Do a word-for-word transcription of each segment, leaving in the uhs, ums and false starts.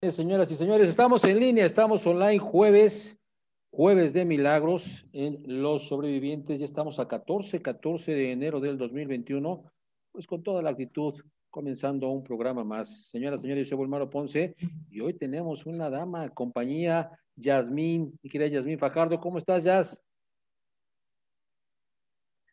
Señoras y señores, estamos en línea, estamos online, jueves, jueves de milagros en Los Sobrevivientes. Ya estamos a catorce de enero del dos mil veintiuno, pues con toda la actitud, comenzando un programa más. Señoras y señores, yo soy Bolmaro Ponce y hoy tenemos una dama, compañía, Yasmín, mi querida Yasmín Fajardo. ¿Cómo estás, Yas?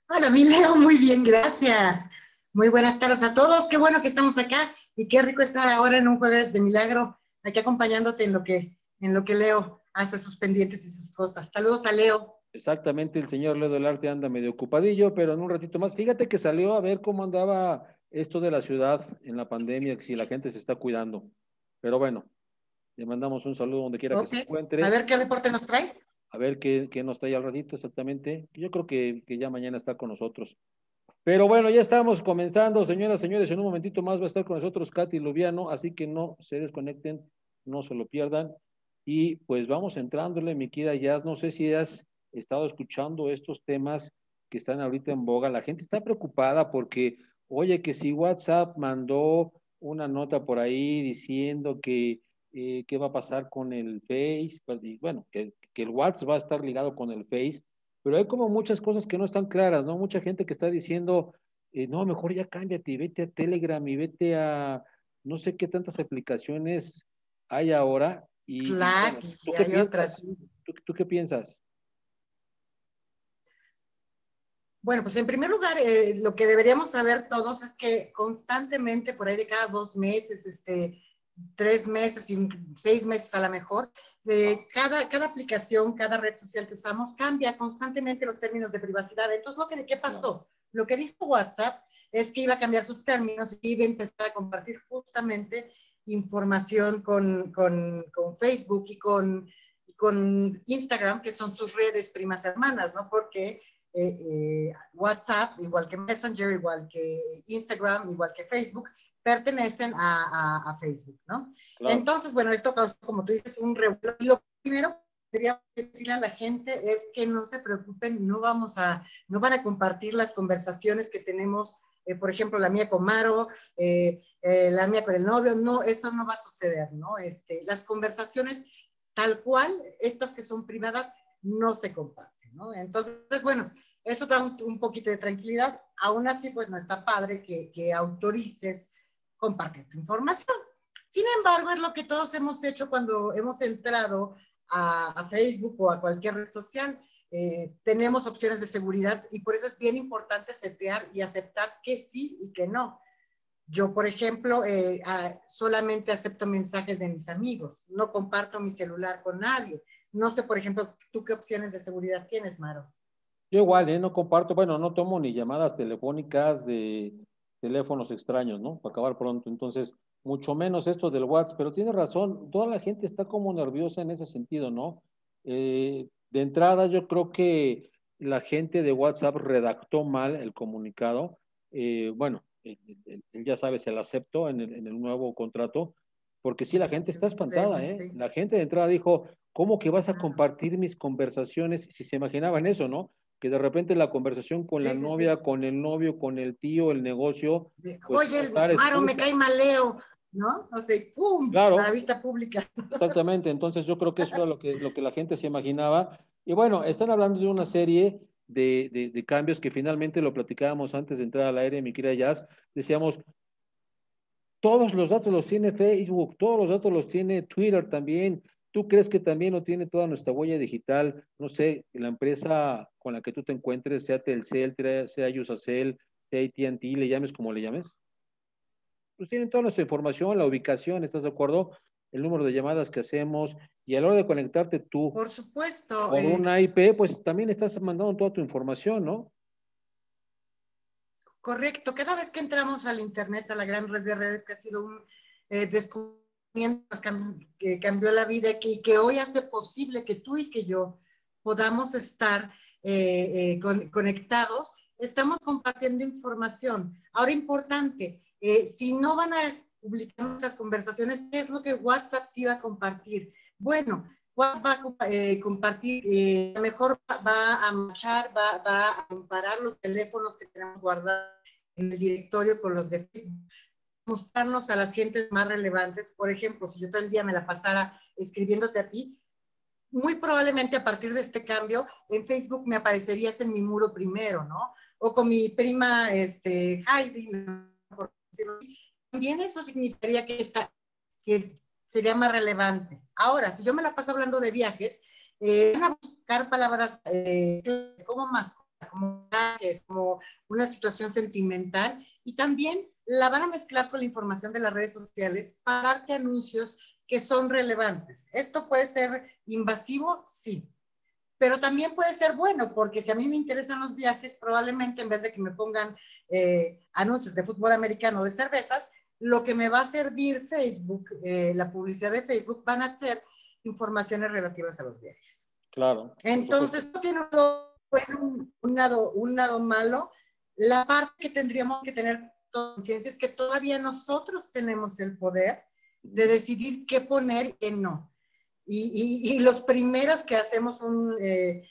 Hola, mi Leo, muy bien, gracias. Muy buenas tardes a todos, qué bueno que estamos acá y qué rico estar ahora en un jueves de milagro. Aquí acompañándote en lo que, en lo que Leo hace sus pendientes y sus cosas. Saludos a Leo. Exactamente, el señor Leo del Arte anda medio ocupadillo, pero en un ratito más. Fíjate que salió a ver cómo andaba esto de la ciudad en la pandemia, si la gente se está cuidando. Pero bueno, le mandamos un saludo donde quiera okay. que se encuentre. A ver qué reporte nos trae. A ver qué, qué nos trae al ratito, exactamente. Yo creo que, que ya mañana está con nosotros. Pero bueno, ya estamos comenzando, señoras, señores, en un momentito más va a estar con nosotros Katy Luviano, así que no se desconecten, no se lo pierdan, y pues vamos entrándole, mi querida Yas. No sé si has estado escuchando estos temas que están ahorita en boga, la gente está preocupada porque, oye, que si WhatsApp mandó una nota por ahí diciendo que eh, qué va a pasar con el Face, bueno, que, que el WhatsApp va a estar ligado con el Face, pero hay como muchas cosas que no están claras, ¿no? Mucha gente que está diciendo, eh, no, mejor ya cámbiate y vete a Telegram y vete a no sé qué tantas aplicaciones hay ahora. Y, Slack, y, bueno, ¿tú, y qué hay otras. ¿Tú, ¿Tú qué piensas? Bueno, pues en primer lugar, eh, lo que deberíamos saber todos es que constantemente, por ahí de cada dos meses, este, tres meses, cinco, seis meses a lo mejor, De cada, cada aplicación, cada red social que usamos cambia constantemente los términos de privacidad. Entonces, lo que, ¿qué pasó? Lo que dijo WhatsApp es que iba a cambiar sus términos y iba a empezar a compartir justamente información con, con, con Facebook y con, con Instagram, que son sus redes primas hermanas, ¿no? Porque eh, eh, WhatsApp, igual que Messenger, igual que Instagram, igual que Facebook, pertenecen a, a, a Facebook, ¿no? Claro. Entonces, bueno, esto causó, como tú dices, un revuelo. Lo primero que debería decirle a la gente es que no se preocupen, no vamos a, no van a compartir las conversaciones que tenemos, eh, por ejemplo, la mía con Maro, eh, eh, la mía con el novio, no, eso no va a suceder, ¿no? Este, las conversaciones tal cual, estas que son privadas, no se comparten, ¿no? Entonces, bueno, eso da un, un poquito de tranquilidad. Aún así, pues, no está padre que, que autorices compartir tu información. Sin embargo, es lo que todos hemos hecho cuando hemos entrado a, a Facebook o a cualquier red social. Eh, tenemos opciones de seguridad y por eso es bien importante setear y aceptar que sí y que no. Yo, por ejemplo, eh, a, solamente acepto mensajes de mis amigos. No comparto mi celular con nadie. No sé, por ejemplo, ¿tú qué opciones de seguridad tienes, Maro? Yo igual, ¿eh? No comparto, bueno, no tomo ni llamadas telefónicas de teléfonos extraños, ¿no? Para acabar pronto. Entonces, mucho menos esto del WhatsApp, pero tiene razón, toda la gente está como nerviosa en ese sentido, ¿no? Eh, de entrada, yo creo que la gente de WhatsApp redactó mal el comunicado. Eh, bueno, él, él, él ya sabe, se lo aceptó en el, en el nuevo contrato, porque sí, la gente está espantada, ¿eh? Sí. La gente de entrada dijo, ¿cómo que vas a compartir mis conversaciones? Si se imaginaban eso, ¿no? Que de repente la conversación con sí, la sí, novia, sí. con el novio, con el tío, el negocio. Pues, oye, Maro, me cae mal Leo, ¿no? O sea, ¡pum! Claro. A la vista pública. Exactamente, entonces yo creo que eso era lo que, lo que la gente se imaginaba. Y bueno, están hablando de una serie de, de, de cambios que finalmente lo platicábamos antes de entrar al aire, mi querida Yas. Decíamos, todos los datos los tiene Facebook, todos los datos los tiene Twitter también. ¿Tú crees que también lo tiene toda nuestra huella digital? No sé, la empresa con la que tú te encuentres, sea Telcel, sea Yusacel, sea A T and T, le llames como le llames. Pues tienen toda nuestra información, la ubicación, ¿estás de acuerdo? El número de llamadas que hacemos y a la hora de conectarte tú. Por supuesto. Con eh, una I P, pues también estás mandando toda tu información, ¿no? Correcto. Cada vez que entramos al Internet, a la gran red de redes que ha sido un eh, descubrimiento, que cambió la vida y que, que hoy hace posible que tú y que yo podamos estar eh, eh, con, conectados, estamos compartiendo información. Ahora importante, eh, si no van a publicar nuestras conversaciones, ¿qué es lo que WhatsApp sí va a compartir? Bueno, WhatsApp va a eh, compartir, eh, a lo mejor va a marchar, va, va a comparar los teléfonos que tenemos guardados en el directorio con los de Facebook. mostrarnos a las gentes más relevantes. Por ejemplo, si yo todo el día me la pasara escribiéndote a ti, muy probablemente a partir de este cambio en Facebook me aparecerías en mi muro primero, ¿no? O con mi prima este, Heidi, por decirlo así. También eso significaría que, esta, que sería más relevante. Ahora, si yo me la paso hablando de viajes, eh, van a buscar palabras eh, como mascota, como viajes, como una situación sentimental, y también la van a mezclar con la información de las redes sociales para darte anuncios que son relevantes. Esto puede ser invasivo, sí, pero también puede ser bueno, porque si a mí me interesan los viajes, probablemente en vez de que me pongan eh, anuncios de fútbol americano o de cervezas, lo que me va a servir Facebook, eh, la publicidad de Facebook, van a ser informaciones relativas a los viajes. Claro. Entonces, no tiene un, un, lado, un lado malo. La parte que tendríamos que tener conciencia es que todavía nosotros tenemos el poder de decidir qué poner y qué no. Y, y, y los primeros que hacemos un, eh,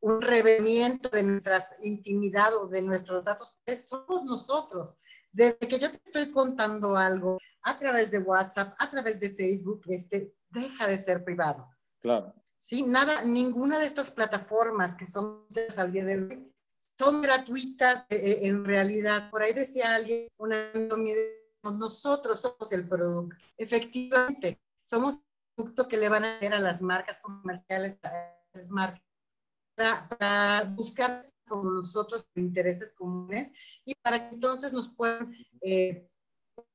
un revelamiento de nuestra intimidad o de nuestros datos, pues somos nosotros. Desde que yo te estoy contando algo a través de WhatsApp, a través de Facebook, este, deja de ser privado. Claro. Sí, nada, ninguna de estas plataformas que son al día de hoy son gratuitas eh, en realidad. Por ahí decía alguien, una nosotros somos el producto. Efectivamente, somos el producto que le van a dar a las marcas comerciales, a las marcas, para, para buscar con nosotros intereses comunes y para que entonces nos puedan eh,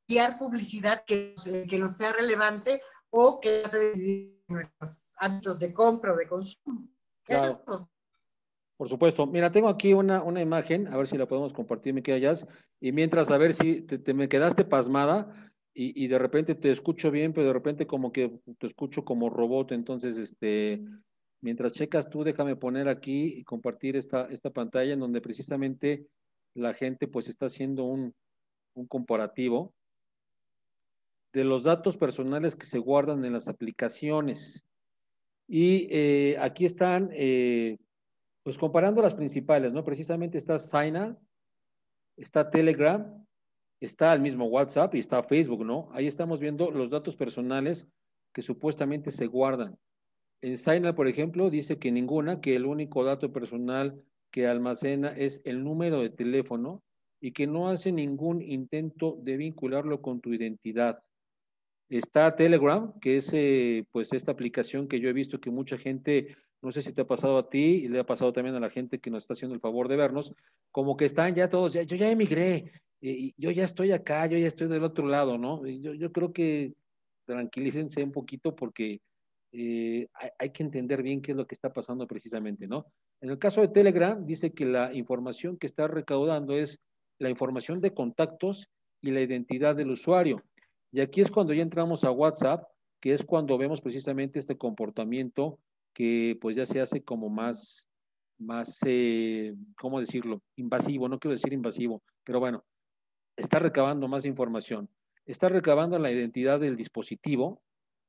guiar publicidad que, que nos sea relevante o que de nuestros hábitos de compra o de consumo. Claro. Eso es todo. Por supuesto. Mira, tengo aquí una, una imagen, a ver si la podemos compartir, mi querida Yas. Y mientras, a ver si te, te me quedaste pasmada y, y de repente te escucho bien, pero de repente como que te escucho como robot. Entonces, este, mientras checas tú, déjame poner aquí y compartir esta, esta pantalla en donde precisamente la gente pues está haciendo un, un comparativo de los datos personales que se guardan en las aplicaciones. Y eh, aquí están... Eh, pues comparando las principales, ¿no? Precisamente está Signal, está Telegram, está el mismo WhatsApp y está Facebook, ¿no? Ahí estamos viendo los datos personales que supuestamente se guardan. En Signal, por ejemplo, dice que ninguna, que el único dato personal que almacena es el número de teléfono y que no hace ningún intento de vincularlo con tu identidad. Está Telegram, que es eh, pues esta aplicación que yo he visto que mucha gente... No sé si te ha pasado a ti y le ha pasado también a la gente que nos está haciendo el favor de vernos, como que están ya todos, ya, yo ya emigré, eh, yo ya estoy acá, yo ya estoy del otro lado, ¿no? Yo, yo creo que tranquilícense un poquito porque eh, hay, hay que entender bien qué es lo que está pasando precisamente, ¿no? En el caso de Telegram, dice que la información que está recaudando es la información de contactos y la identidad del usuario. Y aquí es cuando ya entramos a WhatsApp, que es cuando vemos precisamente este comportamiento que pues ya se hace como más, más eh, ¿cómo decirlo? Invasivo, no quiero decir invasivo, pero bueno, está recabando más información. Está recabando la identidad del dispositivo,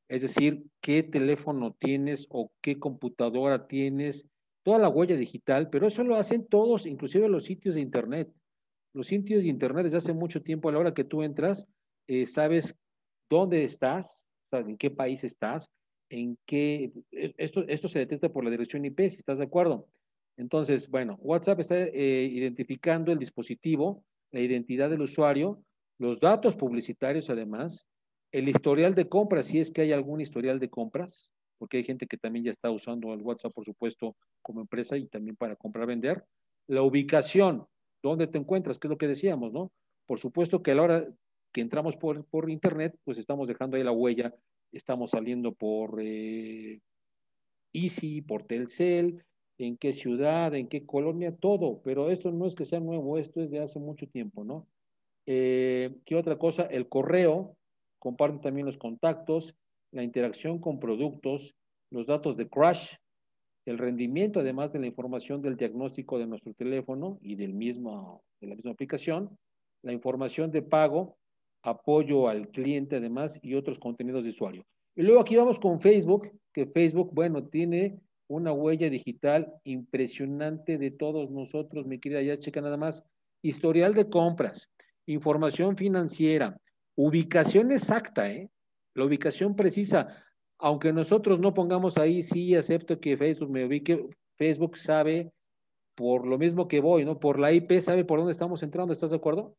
es decir, qué teléfono tienes o qué computadora tienes, toda la huella digital, pero eso lo hacen todos, inclusive los sitios de internet. Los sitios de internet desde hace mucho tiempo, a la hora que tú entras, eh, sabes dónde estás, sabes en qué país estás, en que esto, esto se detecta por la dirección I P, si estás de acuerdo. Entonces, bueno, WhatsApp está eh, identificando el dispositivo, la identidad del usuario, los datos publicitarios además, el historial de compras, si es que hay algún historial de compras, porque hay gente que también ya está usando el WhatsApp, por supuesto, como empresa y también para comprar, vender. La ubicación, dónde te encuentras, que es lo que decíamos, ¿no? Por supuesto que a la hora que entramos por, por internet, pues estamos dejando ahí la huella. Estamos saliendo por eh, Easy, por Telcel, en qué ciudad, en qué colonia, todo. Pero esto no es que sea nuevo, esto es de hace mucho tiempo, ¿no? Eh, ¿Qué otra cosa? El correo, comparten también los contactos, la interacción con productos, los datos de crash, el rendimiento, además de la información del diagnóstico de nuestro teléfono y del mismo, de la misma aplicación, la información de pago, apoyo al cliente además y otros contenidos de usuario. Y luego aquí vamos con Facebook, que Facebook, bueno, tiene una huella digital impresionante de todos nosotros, mi querida, ya checa nada más, historial de compras, información financiera, Ubicación exacta, ¿eh? La ubicación precisa. Aunque nosotros no pongamos ahí, sí, acepto que Facebook me ubique, Facebook sabe por lo mismo que voy, ¿no? Por la I P sabe por dónde estamos entrando, ¿estás de acuerdo?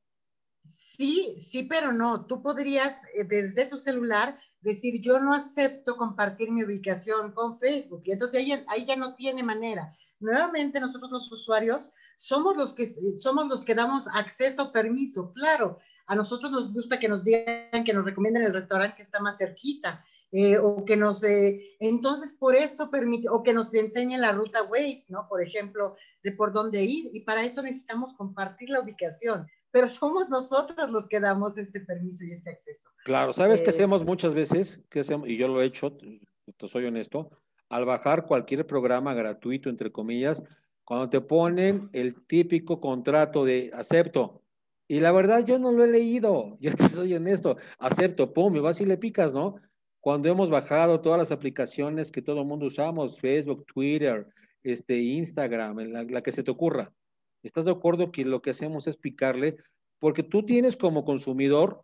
Sí, sí, pero no. Tú podrías desde tu celular decir, yo no acepto compartir mi ubicación con Facebook. Y entonces ahí, ahí ya no tiene manera. Nuevamente nosotros los usuarios somos los que, somos los que damos acceso, permiso, claro. A nosotros nos gusta que nos digan, que nos recomienden el restaurante que está más cerquita, eh, o que nos, eh, entonces por eso permite, o que nos enseñen la ruta Waze, ¿no? Por ejemplo, de por dónde ir, y para eso necesitamos compartir la ubicación, pero somos nosotros los que damos este permiso y este acceso. Claro, ¿sabes eh, qué hacemos muchas veces? ¿Qué hacemos? Y yo lo he hecho, te soy honesto, al bajar cualquier programa gratuito, entre comillas, cuando te ponen el típico contrato de acepto, y la verdad, yo no lo he leído. Yo te soy honesto. Acepto, pum, y vas y le picas, ¿no? Cuando hemos bajado todas las aplicaciones que todo el mundo usamos, Facebook, Twitter, este, Instagram, la, la que se te ocurra. ¿Estás de acuerdo que lo que hacemos es picarle? Porque tú tienes como consumidor,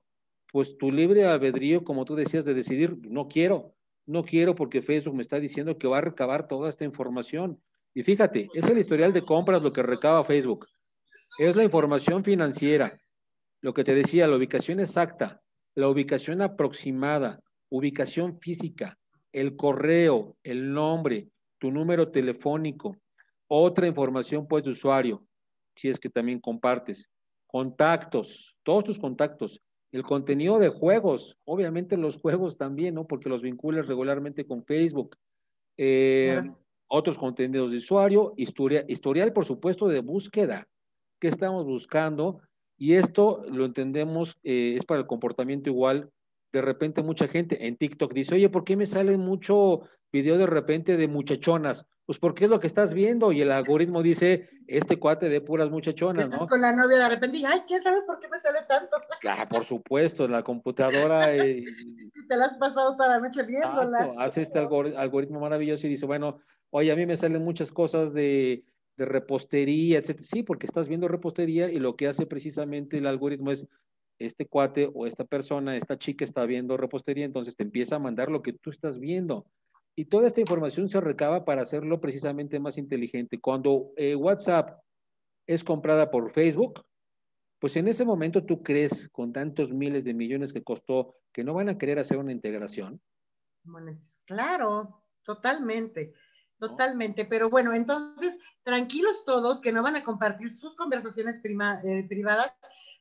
pues tu libre albedrío, como tú decías, de decidir, no quiero. No quiero porque Facebook me está diciendo que va a recabar toda esta información. Y fíjate, es el historial de compras lo que recaba Facebook. Es la información financiera, lo que te decía, la ubicación exacta, la ubicación aproximada, ubicación física, el correo, el nombre, tu número telefónico, otra información pues de usuario, si es que también compartes, contactos, todos tus contactos, el contenido de juegos, obviamente los juegos también, ¿no? Porque los vinculas regularmente con Facebook, eh, claro. Otros contenidos de usuario, historia, historial por supuesto de búsqueda, qué estamos buscando, y esto lo entendemos, eh, es para el comportamiento igual, de repente mucha gente en TikTok dice, oye, ¿por qué me sale mucho video de repente de muchachonas? Pues porque es lo que estás viendo, y el algoritmo dice, este cuate de puras muchachonas, ¿no? Estás con la novia de repente, y, ay, ¿quién sabe por qué me sale tanto? Claro, por supuesto, en la computadora. Eh, Te la has pasado toda la noche viéndolas. Tanto, hace este algor- algoritmo maravilloso y dice, bueno, oye, a mí me salen muchas cosas de... de repostería, etcétera. Sí, porque estás viendo repostería y lo que hace precisamente el algoritmo es este cuate o esta persona, esta chica está viendo repostería, entonces te empieza a mandar lo que tú estás viendo. Y toda esta información se recaba para hacerlo precisamente más inteligente. Cuando eh, WhatsApp es comprada por Facebook, pues en ese momento tú crees con tantos miles de millones que costó que no van a querer hacer una integración. Claro, totalmente. Totalmente, pero bueno, entonces, tranquilos todos que no van a compartir sus conversaciones prima, eh, privadas,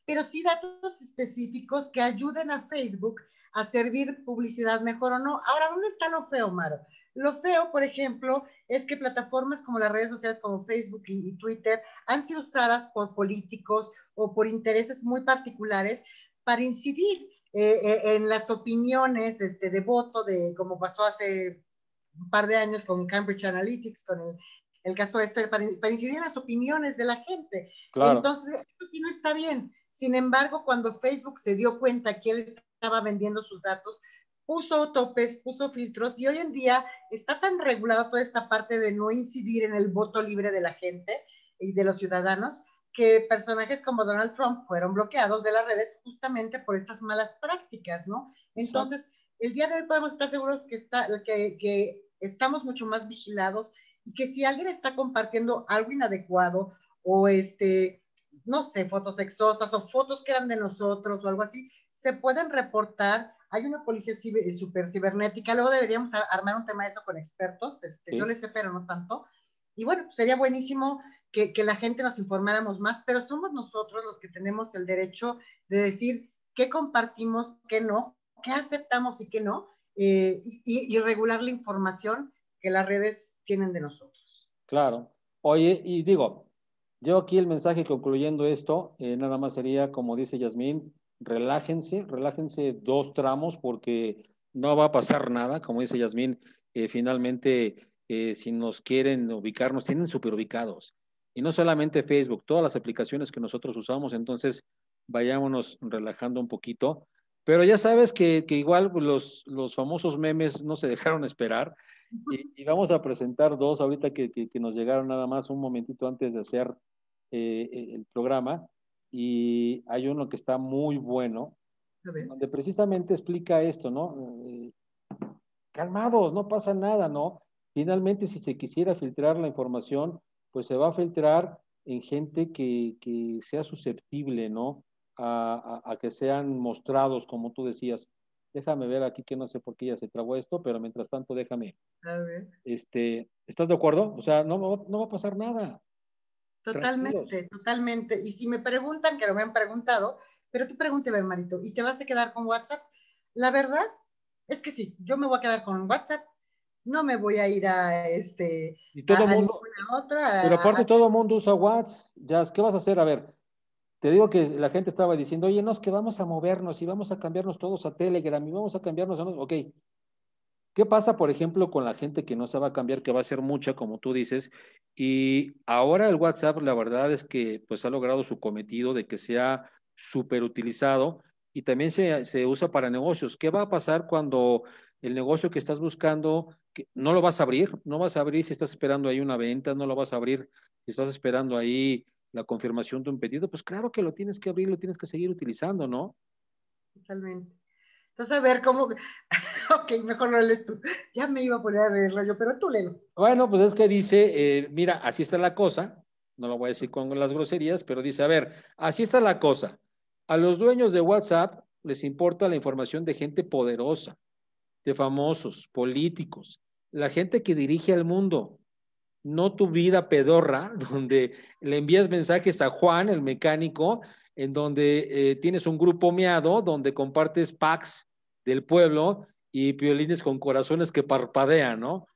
pero sí datos específicos que ayuden a Facebook a servir publicidad mejor o no. Ahora, ¿dónde está lo feo, Maro? Lo feo, por ejemplo, es que plataformas como las redes sociales, como Facebook y, y Twitter, han sido usadas por políticos o por intereses muy particulares para incidir eh, eh, en las opiniones este, de voto, de como pasó hace... un par de años con Cambridge Analytics, con el, el caso este, para, para incidir en las opiniones de la gente. Claro. Entonces, esto sí no está bien. Sin embargo, cuando Facebook se dio cuenta que él estaba vendiendo sus datos, puso topes, puso filtros, y hoy en día está tan regulado toda esta parte de no incidir en el voto libre de la gente y de los ciudadanos, que personajes como Donald Trump fueron bloqueados de las redes justamente por estas malas prácticas, ¿no? Entonces, sí. El día de hoy podemos estar seguros que está, que, que estamos mucho más vigilados, y que si alguien está compartiendo algo inadecuado o este, no sé, fotos sexosas o fotos que eran de nosotros o algo así, se pueden reportar. Hay una policía ciber, super cibernética. Luego deberíamos armar un tema de eso con expertos. Este, sí. Yo les sé, pero no tanto. Y bueno, pues sería buenísimo que, que la gente nos informáramos más, pero somos nosotros los que tenemos el derecho de decir qué compartimos, qué no, qué aceptamos y qué no. Eh, y, y regular la información que las redes tienen de nosotros. Claro. Oye, y digo, yo aquí el mensaje concluyendo esto, eh, nada más sería, como dice Yasmín, relájense, relájense dos tramos porque no va a pasar nada, como dice Yasmín, eh, finalmente eh, si nos quieren ubicar, nos tienen súper ubicados. Y no solamente Facebook, todas las aplicaciones que nosotros usamos, entonces vayámonos relajando un poquito. Pero ya sabes que, que igual los, los famosos memes no se dejaron esperar, y, y vamos a presentar dos ahorita que, que, que nos llegaron nada más un momentito antes de hacer eh, el programa, y hay uno que está muy bueno, donde precisamente explica esto, ¿no? Eh, calmados, no pasa nada, ¿no? Finalmente, si se quisiera filtrar la información, pues se va a filtrar en gente que, que sea susceptible, ¿no? A, a, a que sean mostrados, como tú decías. Déjame ver aquí que no sé por qué ya se trabó esto, pero mientras tanto déjame. A ver. Este, ¿estás de acuerdo? O sea, no, no, no va a pasar nada. Totalmente, Tranquilos. totalmente. Y si me preguntan, que lo me han preguntado, pero tú pregúnteme, Marito, ¿y te vas a quedar con WhatsApp? La verdad es que sí, yo me voy a quedar con WhatsApp. No me voy a ir a este... Y todo a, mundo, a otra. A, pero aparte a, todo el mundo usa WhatsApp. Ya, ¿qué vas a hacer? A ver, te digo que la gente estaba diciendo, oye, no, es que vamos a movernos y vamos a cambiarnos todos a Telegram y vamos a cambiarnos a... Ok. ¿Qué pasa, por ejemplo, con la gente que no se va a cambiar, que va a ser mucha, como tú dices? Y ahora el WhatsApp, la verdad es que pues ha logrado su cometido de que sea súper utilizado y también se, se usa para negocios. ¿Qué va a pasar cuando el negocio que estás buscando, que no lo vas a abrir? No vas a abrir si estás esperando ahí una venta, no lo vas a abrir si estás esperando ahí la confirmación de un pedido. Pues claro que lo tienes que abrir, lo tienes que seguir utilizando, ¿no? Totalmente. Entonces, a ver, ¿cómo? Ok, mejor lo lees tú. Ya me iba a poner de rollo, pero tú léelo. Bueno, pues es que dice, eh, mira, así está la cosa. No lo voy a decir con las groserías, pero dice, a ver, así está la cosa. A los dueños de WhatsApp les importa la información de gente poderosa, de famosos, políticos, la gente que dirige al mundo. No tu vida pedorra, donde le envías mensajes a Juan, el mecánico, en donde eh, tienes un grupo meado, donde compartes packs del pueblo y piolines con corazones que parpadean, ¿no?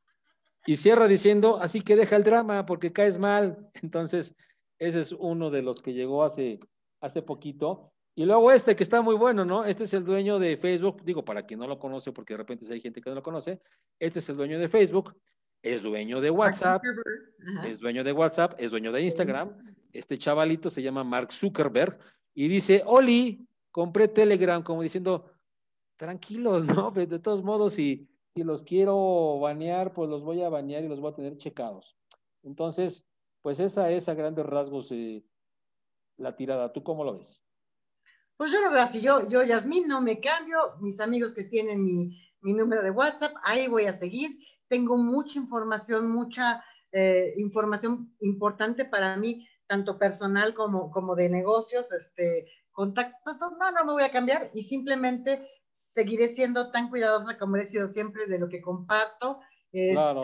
Y cierra diciendo, así que deja el drama porque caes mal. Entonces, ese es uno de los que llegó hace, hace poquito. Y luego este que está muy bueno, ¿no? Este es el dueño de Facebook, digo, para quien no lo conoce, porque de repente hay gente que no lo conoce, este es el dueño de Facebook, es dueño de WhatsApp, es dueño de WhatsApp, es dueño de Instagram. Este chavalito se llama Mark Zuckerberg y dice, Oli, compré Telegram, como diciendo, tranquilos, ¿no? De todos modos, si, si los quiero banear, pues los voy a banear y los voy a tener checados. Entonces, pues esa es a grandes rasgos eh, la tirada. ¿Tú cómo lo ves? Pues yo lo veo así, yo, yo Yasmín, no me cambio. Mis amigos que tienen mi, mi número de WhatsApp, ahí voy a seguir. Tengo mucha información, mucha eh, información importante para mí, tanto personal como, como de negocios, este, contactos, no, no me voy a cambiar y simplemente seguiré siendo tan cuidadosa como he sido siempre de lo que comparto este, claro.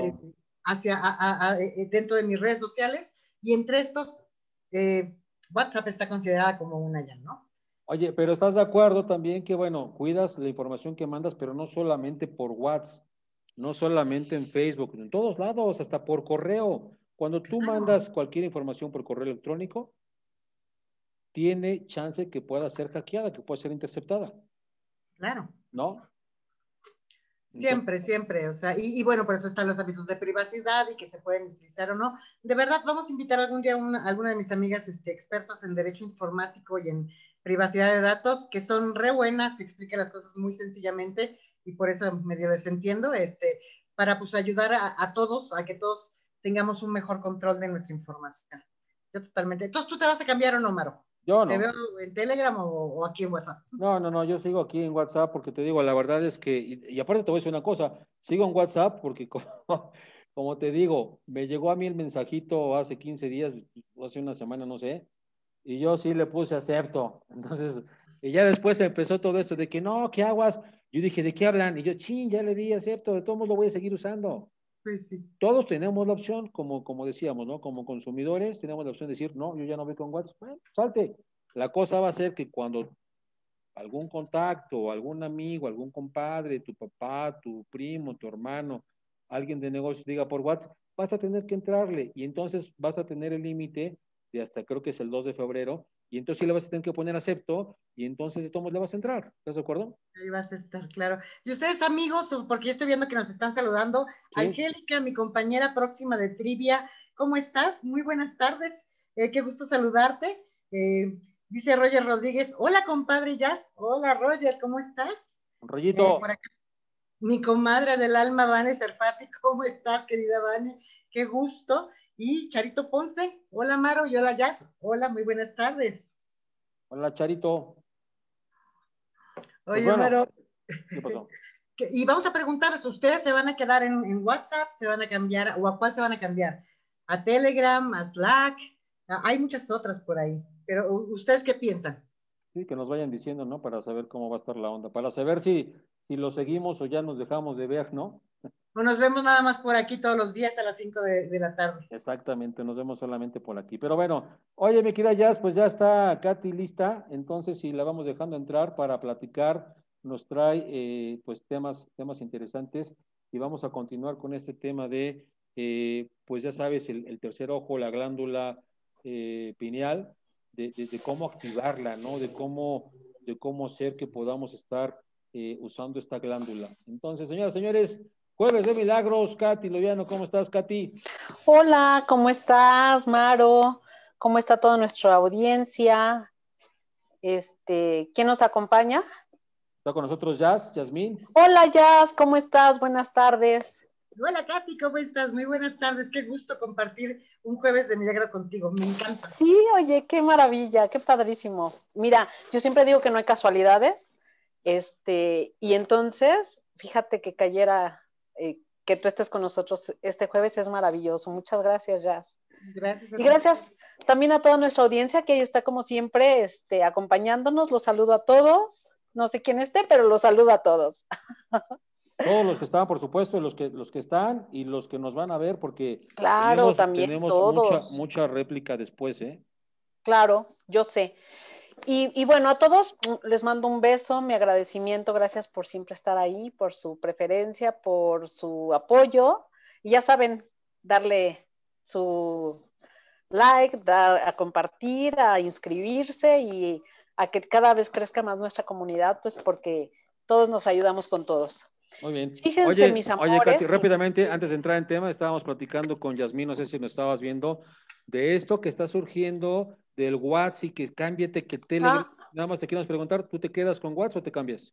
hacia, a, a, a, dentro de mis redes sociales y entre estos, eh, WhatsApp está considerada como una ya, ¿no? Oye, pero ¿estás de acuerdo también que, bueno, cuidas la información que mandas, pero no solamente por WhatsApp? No solamente en Facebook, en todos lados, hasta por correo. Cuando tú mandas cualquier información por correo electrónico, tiene chance que pueda ser hackeada, que pueda ser interceptada. Claro. ¿No? Siempre, Entonces, siempre. O sea, y, y bueno, por eso están los avisos de privacidad y que se pueden utilizar o no. De verdad, vamos a invitar algún día a una, alguna de mis amigas este, expertas en derecho informático y en privacidad de datos, que son re buenas, que explican las cosas muy sencillamente, y por eso medio les entiendo, este, para pues ayudar a, a todos, a que todos tengamos un mejor control de nuestra información. Yo totalmente. Entonces, ¿tú te vas a cambiar o no, Maro? Yo no. ¿Te veo en Telegram o, o aquí en WhatsApp? No, no, no, yo sigo aquí en WhatsApp porque te digo, la verdad es que, y, y aparte te voy a decir una cosa, sigo en WhatsApp porque, como, como te digo, me llegó a mí el mensajito hace quince días, hace una semana, no sé, y yo sí le puse acepto. Entonces, y ya después empezó todo esto de que no, ¿qué aguas? Yo dije, ¿de qué hablan? Y yo, chin, ya le di acepto, de todos modos lo voy a seguir usando. Pues sí. Todos tenemos la opción, como, como decíamos, ¿no? Como consumidores tenemos la opción de decir, no, yo ya no voy con WhatsApp. Bueno, salte. La cosa va a ser que cuando algún contacto, algún amigo, algún compadre, tu papá, tu primo, tu hermano, alguien de negocio diga por WhatsApp, vas a tener que entrarle y entonces vas a tener el límite de hasta creo que es el dos de febrero, y entonces sí le vas a tener que poner acepto, y entonces de todos le vas a entrar, ¿estás de acuerdo? Ahí vas a estar, claro. Y ustedes, amigos, porque yo estoy viendo que nos están saludando, ¿sí? Angélica, mi compañera próxima de Trivia, ¿cómo estás? Muy buenas tardes, eh, qué gusto saludarte. Eh, dice Roger Rodríguez, hola compadre Jazz, hola Roger, ¿cómo estás? Rollito. Eh, por acá, mi comadre del alma, Vane Serfati, ¿cómo estás, querida Vane? Qué gusto. Y Charito Ponce, hola Maro y hola Jazz, hola, muy buenas tardes. Hola Charito. Oye, bueno, pero... ¿Qué pasó? Y vamos a preguntarles, ¿ustedes se van a quedar en, en WhatsApp? ¿Se van a cambiar? ¿O a cuál se van a cambiar? ¿A Telegram? ¿A Slack? Hay muchas otras por ahí. Pero, ¿ustedes qué piensan? Sí, que nos vayan diciendo, ¿no? Para saber cómo va a estar la onda. Para saber si, si lo seguimos o ya nos dejamos de ver, ¿no? O nos vemos nada más por aquí todos los días a las cinco de, de la tarde. Exactamente, nos vemos solamente por aquí. Pero bueno, oye, mi querida Jazz, pues ya está Katy lista. Entonces, si la vamos dejando entrar para platicar, nos trae eh, pues temas, temas interesantes, y vamos a continuar con este tema de, eh, pues ya sabes, el, el tercer ojo, la glándula eh, pineal, de, de, de cómo activarla, ¿no? De cómo, de cómo hacer que podamos estar eh, usando esta glándula. Entonces, señoras, señores, Jueves de Milagros, Katy Luviano, ¿cómo estás, Katy? Hola, ¿cómo estás, Maro? ¿Cómo está toda nuestra audiencia? Este, ¿quién nos acompaña? Está con nosotros Jazz, Yasmín. Hola Jazz, ¿cómo estás? Buenas tardes. Hola Katy, ¿cómo estás? Muy buenas tardes, qué gusto compartir un Jueves de Milagro contigo, me encanta. Sí, oye, qué maravilla, qué padrísimo. Mira, yo siempre digo que no hay casualidades, este, y entonces, fíjate que cayera, eh, que tú estés con nosotros este jueves es maravilloso. Muchas gracias, Jazz. Gracias. Y gracias también a toda nuestra audiencia que ahí está como siempre este, acompañándonos, los saludo a todos. No sé quién esté, pero los saludo a todos. Todos los que estaban, por supuesto, los que, los que están y los que nos van a ver, porque claro, tenemos, también tenemos todos. Mucha, mucha réplica después, ¿eh? Claro, yo sé. Y, y bueno, a todos les mando un beso, mi agradecimiento, gracias por siempre estar ahí, por su preferencia, por su apoyo. Y ya saben, darle su like, da, a compartir, a inscribirse y... a que cada vez crezca más nuestra comunidad, pues porque todos nos ayudamos con todos. Muy bien. Fíjense, oye, mis amores. Oye, Katy, rápidamente, antes de entrar en tema, estábamos platicando con Yasmín, no sé si nos estabas viendo, de esto que está surgiendo del WhatsApp y que cámbiate, que Telegram. Ah. Nada más te queremos preguntar, ¿tú te quedas con WhatsApp o te cambias?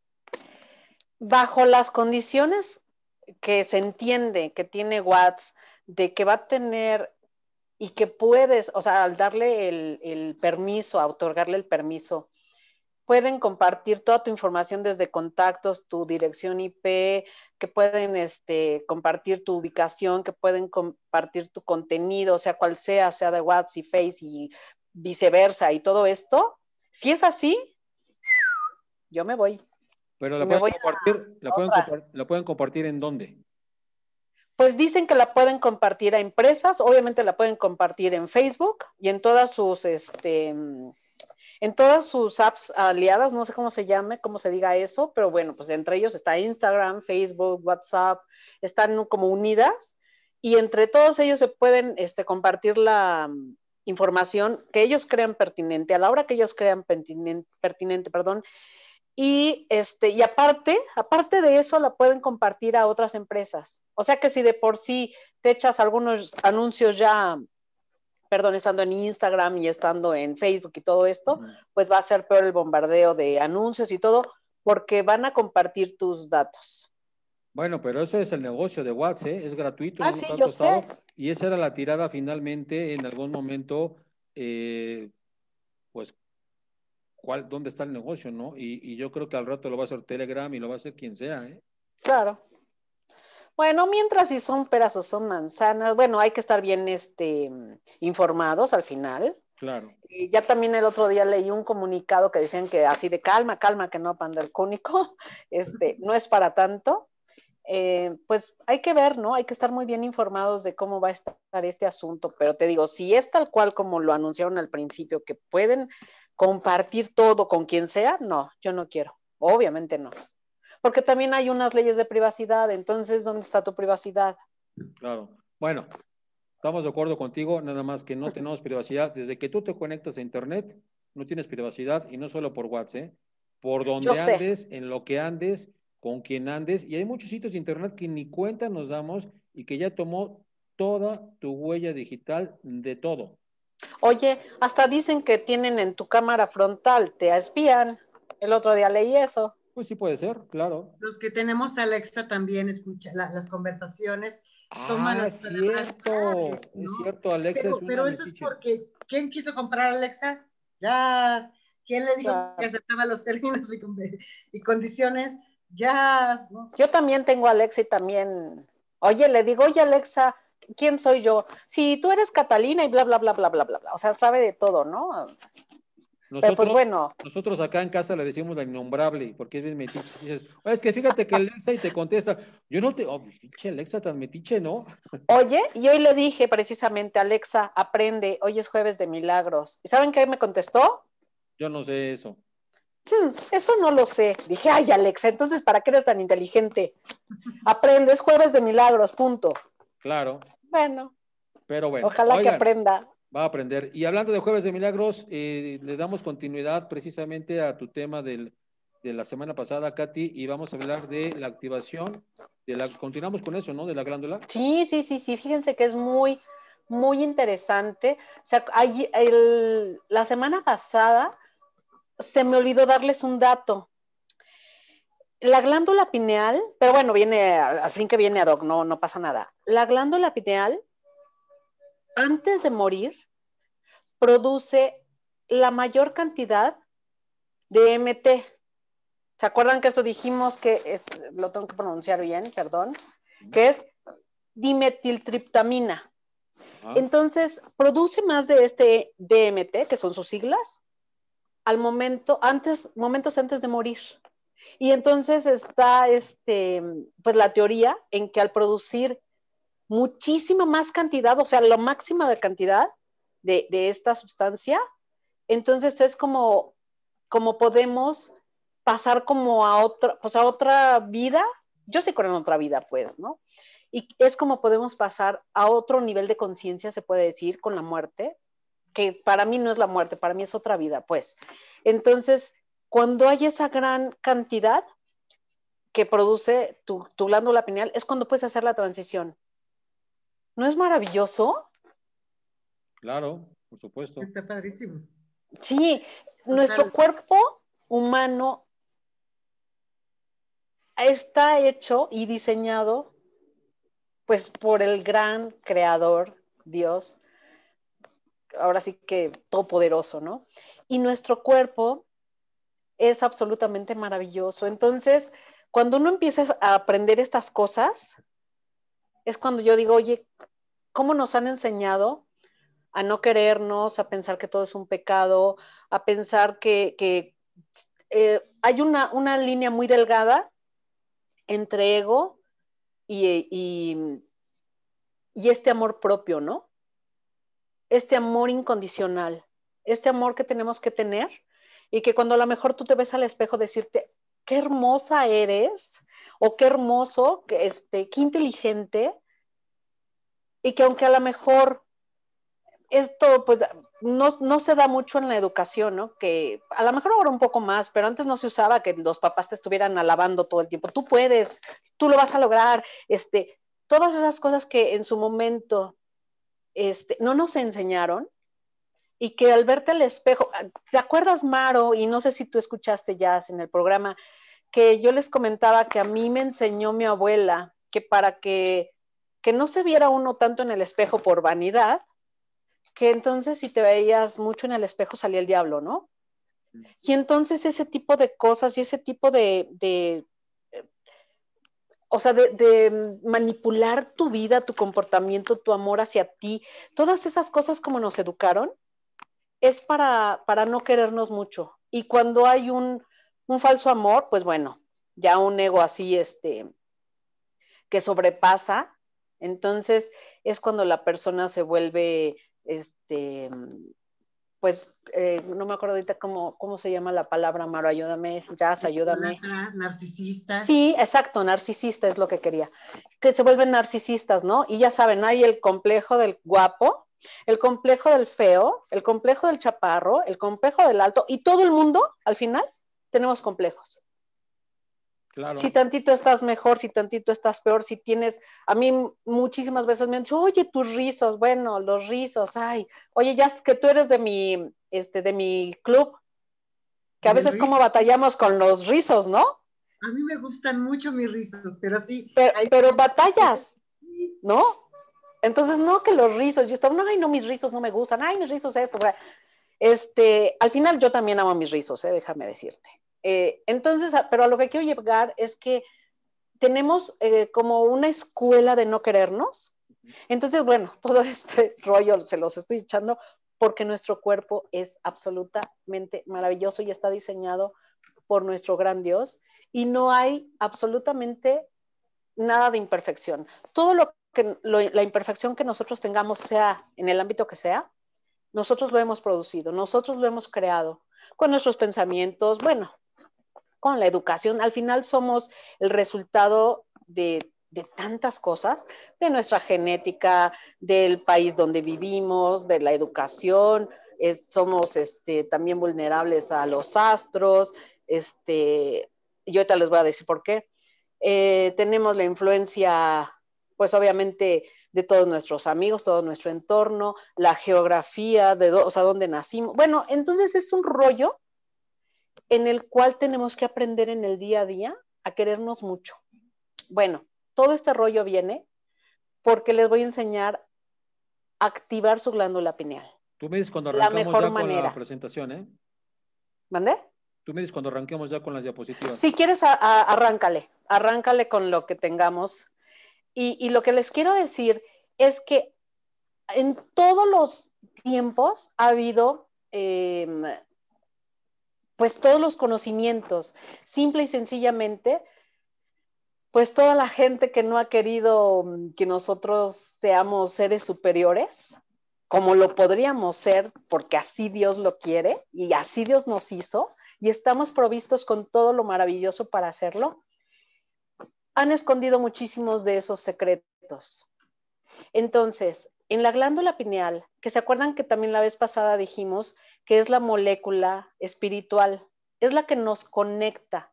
Bajo las condiciones que se entiende que tiene WhatsApp, de que va a tener... y que puedes, o sea, al darle el, el permiso, a otorgarle el permiso, pueden compartir toda tu información desde contactos, tu dirección I P, que pueden este, compartir tu ubicación, que pueden compartir tu contenido, sea cual sea, sea de WhatsApp y Face y viceversa y todo esto. Si es así, yo me voy. Pero la, pueden, voy compartir, la, pueden, compar- ¿la pueden compartir en dónde? Pues dicen que la pueden compartir a empresas, obviamente la pueden compartir en Facebook y en todas sus, este, en todas sus apps aliadas, no sé cómo se llame, cómo se diga eso, pero bueno, pues entre ellos está Instagram, Facebook, WhatsApp, están como unidas y entre todos ellos se pueden este, compartir la información que ellos crean pertinente, a la hora que ellos crean pertinente, pertinente, perdón, Y, este, y aparte, aparte de eso, la pueden compartir a otras empresas. O sea que si de por sí te echas algunos anuncios ya, perdón, estando en Instagram y estando en Facebook y todo esto, pues va a ser peor el bombardeo de anuncios y todo, porque van a compartir tus datos. Bueno, pero eso es el negocio de WhatsApp, ¿eh? Es gratuito. Ah, sí, yo sé. Y esa era la tirada finalmente en algún momento, eh, pues, Cuál, dónde está el negocio, ¿no? Y, y yo creo que al rato lo va a hacer Telegram y lo va a hacer quien sea, ¿eh? Claro. Bueno, mientras si son peras o son manzanas, bueno, hay que estar bien este, informados al final. Claro. Y ya también el otro día leí un comunicado que decían que así de calma, calma, que no panda el cúnico, este, no es para tanto. Eh, pues hay que ver, ¿no? Hay que estar muy bien informados de cómo va a estar este asunto, pero te digo, si es tal cual como lo anunciaron al principio, que pueden compartir todo con quien sea, no, yo no quiero, obviamente no, porque también hay unas leyes de privacidad, entonces, ¿dónde está tu privacidad? Claro, bueno, estamos de acuerdo contigo, nada más que no tenemos privacidad, desde que tú te conectas a internet, no tienes privacidad, y no solo por WhatsApp, ¿eh? Por donde yo andes, sé. En lo que andes, con quien andes, y hay muchos sitios de internet que ni cuenta nos damos, y que ya tomó toda tu huella digital de todo. Oye, hasta dicen que tienen en tu cámara frontal, te espían. El otro día leí eso. Pues sí puede ser, claro. Los que tenemos Alexa también escucha la, las conversaciones. Ah, toma las palabras claves, ¿no? Es cierto, Alexa. Pero, es una pero eso es porque ¿quién quiso comprar Alexa? Ya, ¿Quién le dijo claro. que aceptaba los términos y, y condiciones? Ya. ¿No? Yo también tengo a Alexa y también, oye, le digo, oye Alexa, ¿quién soy yo? Si tú eres Catalina y bla, bla, bla, bla, bla, bla, bla. O sea, sabe de todo, ¿no? Nosotros, pero pues bueno. Nosotros acá en casa le decimos la innombrable, porque es bien metiche. Dices, es que fíjate que Alexa y te contesta, yo no te, oh, metiche Alexa, tan metiche, ¿no? Oye, y hoy le dije precisamente, Alexa, aprende, hoy es Jueves de Milagros. ¿Y saben qué me contestó? Yo no sé eso. Hmm, eso no lo sé. Dije, ay Alexa, entonces ¿para qué eres tan inteligente? Aprende, es Jueves de Milagros, punto. Claro. Bueno. Pero bueno. Ojalá oigan, que aprenda. Va a aprender. Y hablando de Jueves de Milagros, eh, le damos continuidad precisamente a tu tema del, de la semana pasada, Katy, y vamos a hablar de la activación, de la, continuamos con eso, ¿no? De la glándula. Sí, sí, sí, sí. Fíjense que es muy, muy interesante. O sea, hay el, la semana pasada se me olvidó darles un dato. La glándula pineal, pero bueno, viene, al fin que viene ad hoc, no, no pasa nada. La glándula pineal, antes de morir, produce la mayor cantidad de D M T. ¿Se acuerdan que esto dijimos que, es, lo tengo que pronunciar bien, perdón, que es dimetiltriptamina? Ah. Entonces, produce más de este D M T, que son sus siglas, al momento, antes, momentos antes de morir. Y entonces está este, pues la teoría en que al producir muchísima más cantidad, o sea, la máxima de cantidad de, de esta sustancia, entonces es como, como podemos pasar como a otra, pues a otra vida, yo sí creo en otra vida, pues, ¿no? Y es como podemos pasar a otro nivel de conciencia, se puede decir, con la muerte, que para mí no es la muerte, para mí es otra vida, pues. Entonces, cuando hay esa gran cantidad que produce tu, tu glándula pineal, es cuando puedes hacer la transición. ¿No es maravilloso? Claro, por supuesto. Está padrísimo. Sí, total. Nuestro cuerpo humano está hecho y diseñado pues por el gran creador, Dios, ahora sí que todopoderoso, ¿no? Y nuestro cuerpo es absolutamente maravilloso. Entonces, cuando uno empieza a aprender estas cosas, es cuando yo digo, oye, ¿cómo nos han enseñado a no querernos, a pensar que todo es un pecado, a pensar que, que eh, hay una, una línea muy delgada entre ego y, y, y este amor propio, ¿no? Este amor incondicional, este amor que tenemos que tener y que cuando a lo mejor tú te ves al espejo decirte, qué hermosa eres, o qué hermoso, que este, qué inteligente, y que aunque a lo mejor esto pues, no, no se da mucho en la educación, ¿no? Que a lo mejor ahora un poco más, pero antes no se usaba que los papás te estuvieran alabando todo el tiempo, tú puedes, tú lo vas a lograr, este, todas esas cosas que en su momento este, no nos enseñaron, y que al verte al espejo, ¿te acuerdas, Maro? Y no sé si tú escuchaste ya en el programa, que yo les comentaba que a mí me enseñó mi abuela que para que, que no se viera uno tanto en el espejo por vanidad, que entonces si te veías mucho en el espejo salía el diablo, ¿no? Y entonces ese tipo de cosas y ese tipo de, de o sea, de, de manipular tu vida, tu comportamiento, tu amor hacia ti, todas esas cosas como nos educaron, es para, para no querernos mucho. Y cuando hay un, un falso amor, pues bueno, ya un ego así este, que sobrepasa, entonces es cuando la persona se vuelve, este, pues, eh, no me acuerdo ahorita cómo, cómo se llama la palabra, Maro, ayúdame, Jazz, ayúdame. Narcisista. Sí, exacto, narcisista es lo que quería. Que se vuelven narcisistas, ¿no? Y ya saben, hay el complejo del guapo, el complejo del feo, el complejo del chaparro, el complejo del alto, y todo el mundo, al final, tenemos complejos. Claro. Si tantito estás mejor, si tantito estás peor, si tienes, a mí muchísimas veces me han dicho, oye, tus rizos, bueno, los rizos, ay, oye, ya que tú eres de mi, este, de mi club, que a veces como batallamos con los rizos, ¿no? A mí me gustan mucho mis rizos, pero sí. Pero, hay... pero batallas, ¿no? Entonces, no que los rizos, yo estaba, no, ay, no, mis rizos no me gustan, ay, mis rizos esto. Este, al final yo también amo mis rizos, ¿eh? Déjame decirte. Eh, entonces, pero a lo que quiero llegar es que tenemos eh, como una escuela de no querernos. Entonces, bueno, todo este rollo se los estoy echando porque nuestro cuerpo es absolutamente maravilloso y está diseñado por nuestro gran Dios y no hay absolutamente nada de imperfección. Todo lo que lo, la imperfección que nosotros tengamos, sea en el ámbito que sea, nosotros lo hemos producido, nosotros lo hemos creado con nuestros pensamientos, bueno, con la educación. Al final somos el resultado de de tantas cosas, de nuestra genética, del país donde vivimos, de la educación, es, somos este, también vulnerables a los astros, este, yo ahorita les voy a decir por qué. Eh, tenemos la influencia, pues obviamente, de todos nuestros amigos, todo nuestro entorno, la geografía, de do, o sea, dónde nacimos. Bueno, entonces es un rollo en el cual tenemos que aprender en el día a día a querernos mucho. Bueno, todo este rollo viene porque les voy a enseñar a activar su glándula pineal. Tú me dices cuando arranquemos la mejor ya manera. Con la presentación, ¿eh? ¿Mandé? Tú me dices cuando arranquemos ya con las diapositivas. Si quieres, a, a, arráncale. Arráncale con lo que tengamos. Y, y lo que les quiero decir es que en todos los tiempos ha habido... Eh, pues todos los conocimientos. Simple y sencillamente... pues toda la gente que no ha querido que nosotros seamos seres superiores, como lo podríamos ser, porque así Dios lo quiere y así Dios nos hizo, y estamos provistos con todo lo maravilloso para hacerlo, han escondido muchísimos de esos secretos. Entonces, en la glándula pineal, que se acuerdan que también la vez pasada dijimos que es la molécula espiritual, es la que nos conecta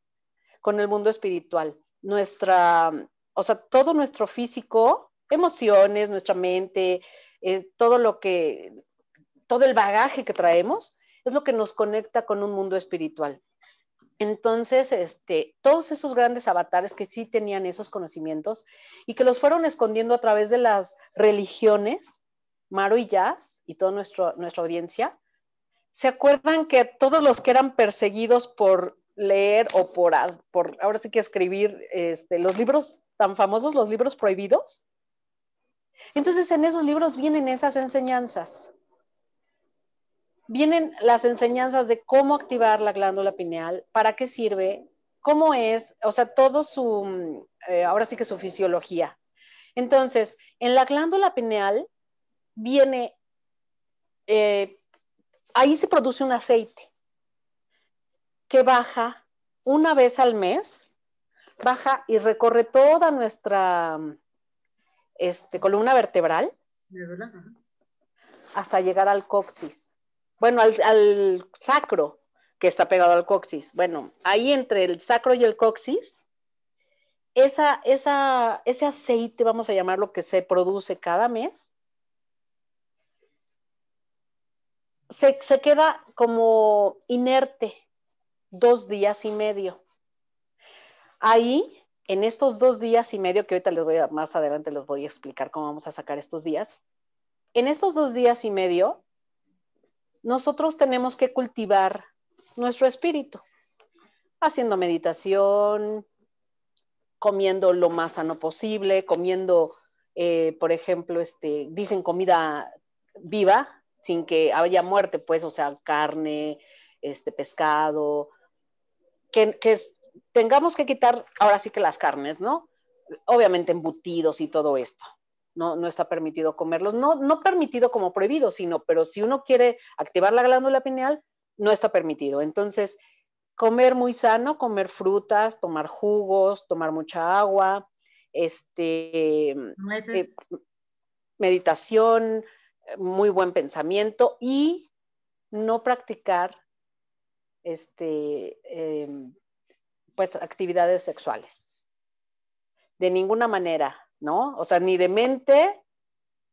con el mundo espiritual. Nuestra, o sea, todo nuestro físico, emociones, nuestra mente, eh, todo lo que, todo el bagaje que traemos es lo que nos conecta con un mundo espiritual. Entonces, este, todos esos grandes avatares que sí tenían esos conocimientos y que los fueron escondiendo a través de las religiones, Maro y Jazz y toda nuestra audiencia, ¿se acuerdan que todos los que eran perseguidos por leer o por, por ahora sí que escribir este, los libros tan famosos, los libros prohibidos? Entonces en esos libros vienen esas enseñanzas. Vienen las enseñanzas de cómo activar la glándula pineal, para qué sirve, cómo es, o sea, todo su, eh, ahora sí que su fisiología. Entonces, en la glándula pineal viene, eh, ahí se produce un aceite que baja una vez al mes, baja y recorre toda nuestra este, columna vertebral hasta llegar al coxis. Bueno, al, al sacro, que está pegado al coxis. Bueno, ahí entre el sacro y el coxis, esa, esa, ese aceite, vamos a llamarlo, que se produce cada mes, se, se queda como inerte dos días y medio. Ahí, en estos dos días y medio, que ahorita les voy a, más adelante les voy a explicar cómo vamos a sacar estos días, en estos dos días y medio, nosotros tenemos que cultivar nuestro espíritu, haciendo meditación, comiendo lo más sano posible, comiendo, eh, por ejemplo, este, dicen comida viva, sin que haya muerte, pues, o sea, carne, este, pescado, Que, que tengamos que quitar ahora sí que las carnes, ¿no? Obviamente embutidos y todo esto. No, no está permitido comerlos. No, no permitido como prohibido, sino, pero si uno quiere activar la glándula pineal, no está permitido. Entonces, comer muy sano, comer frutas, tomar jugos, tomar mucha agua, este, eh, meditación, muy buen pensamiento y no practicar Este, eh, pues actividades sexuales de ninguna manera, ¿no? O sea, ni de mente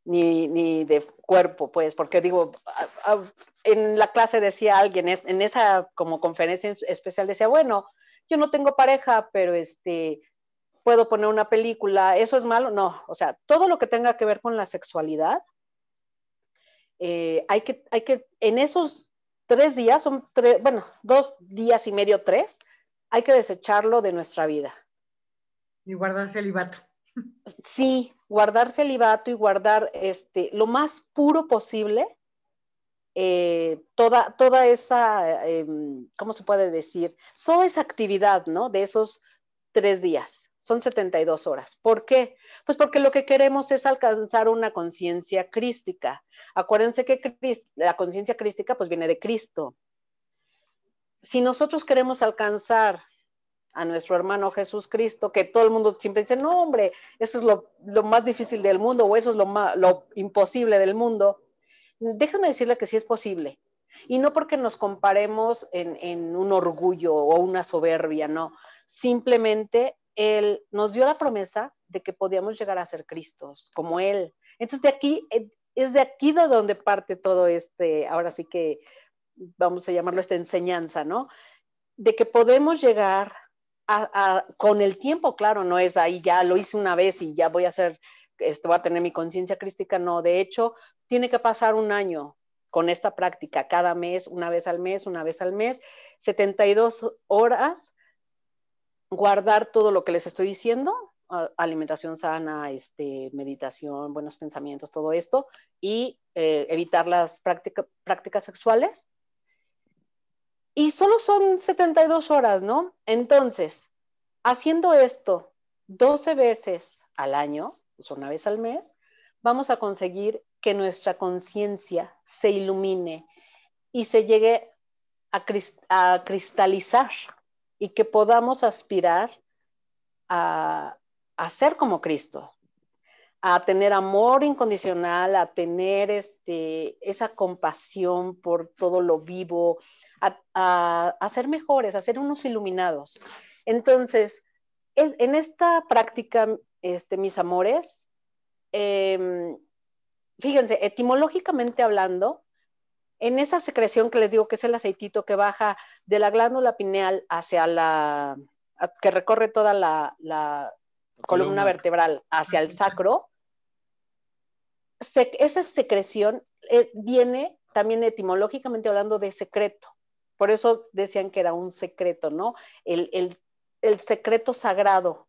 ni, ni de cuerpo, pues, porque digo, a, a, en la clase decía alguien, es, en esa como conferencia especial decía, bueno, yo no tengo pareja, pero este, puedo poner una película, ¿eso es malo? No, o sea, todo lo que tenga que ver con la sexualidad, eh, hay que, hay que, en esos tres días, son tres, bueno, dos días y medio, tres, hay que desecharlo de nuestra vida. Y guardar celibato. Sí, guardar celibato y guardar este, lo más puro posible, eh, toda, toda esa, eh, ¿cómo se puede decir? Toda esa actividad, ¿no? De esos tres días, son setenta y dos horas. ¿Por qué? Pues porque lo que queremos es alcanzar una conciencia crística. Acuérdense que la conciencia crística pues viene de Cristo. Si nosotros queremos alcanzar a nuestro hermano Jesucristo, que todo el mundo siempre dice, no hombre, eso es lo, lo más difícil del mundo, o eso es lo, más, lo imposible del mundo, déjame decirle que sí es posible, y no porque nos comparemos en, en un orgullo o una soberbia, no, simplemente Él nos dio la promesa de que podíamos llegar a ser Cristos, como Él. Entonces de aquí, es de aquí de donde parte todo este, ahora sí que vamos a llamarlo esta enseñanza, ¿no? De que podemos llegar A, a, con el tiempo, claro, no es ahí ya lo hice una vez y ya voy a hacer, esto va a tener mi conciencia crística, no, de hecho, tiene que pasar un año con esta práctica, cada mes, una vez al mes, una vez al mes, setenta y dos horas, guardar todo lo que les estoy diciendo, alimentación sana, este, meditación, buenos pensamientos, todo esto, y eh, evitar las práctica, prácticas sexuales. Y solo son setenta y dos horas, ¿no? Entonces, haciendo esto doce veces al año, pues una vez al mes, vamos a conseguir que nuestra conciencia se ilumine y se llegue a, crist- a cristalizar y que podamos aspirar a, a ser como Cristo, a tener amor incondicional, a tener este, esa compasión por todo lo vivo, a, a, a ser mejores, a ser unos iluminados. Entonces, es, en esta práctica, este, mis amores, eh, fíjense, etimológicamente hablando, en esa secreción que les digo que es el aceitito que baja de la glándula pineal hacia la, que recorre toda la, la columna vertebral hacia el sacro, Se, esa secreción eh, viene también etimológicamente hablando de secreto, por eso decían que era un secreto, ¿no? El, el, el secreto sagrado,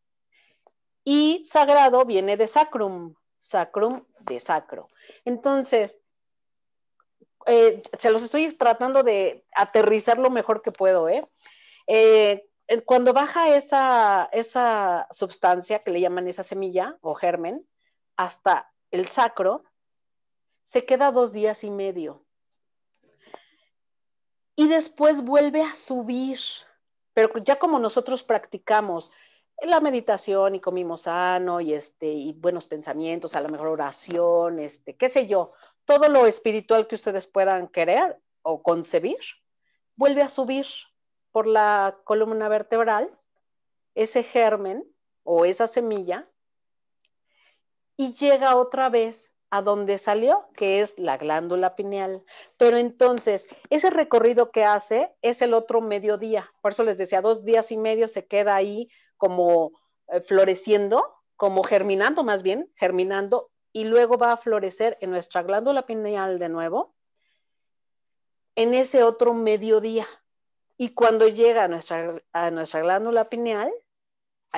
y sagrado viene de sacrum, sacrum de sacro. Entonces, eh, se los estoy tratando de aterrizar lo mejor que puedo, ¿eh? eh cuando baja esa, esa sustancia que le llaman esa semilla o germen hasta el sacro, se queda dos días y medio. Y después vuelve a subir. Pero ya como nosotros practicamos la meditación y comimos sano y, este, y buenos pensamientos, a lo mejor oración, este, qué sé yo, todo lo espiritual que ustedes puedan querer o concebir, vuelve a subir por la columna vertebral, ese germen o esa semilla, y llega otra vez a donde salió, que es la glándula pineal. Pero entonces, ese recorrido que hace es el otro mediodía. Por eso les decía, dos días y medio se queda ahí como eh, floreciendo, como germinando más bien, germinando, y luego va a florecer en nuestra glándula pineal de nuevo, en ese otro mediodía. Y cuando llega a nuestra, a nuestra glándula pineal,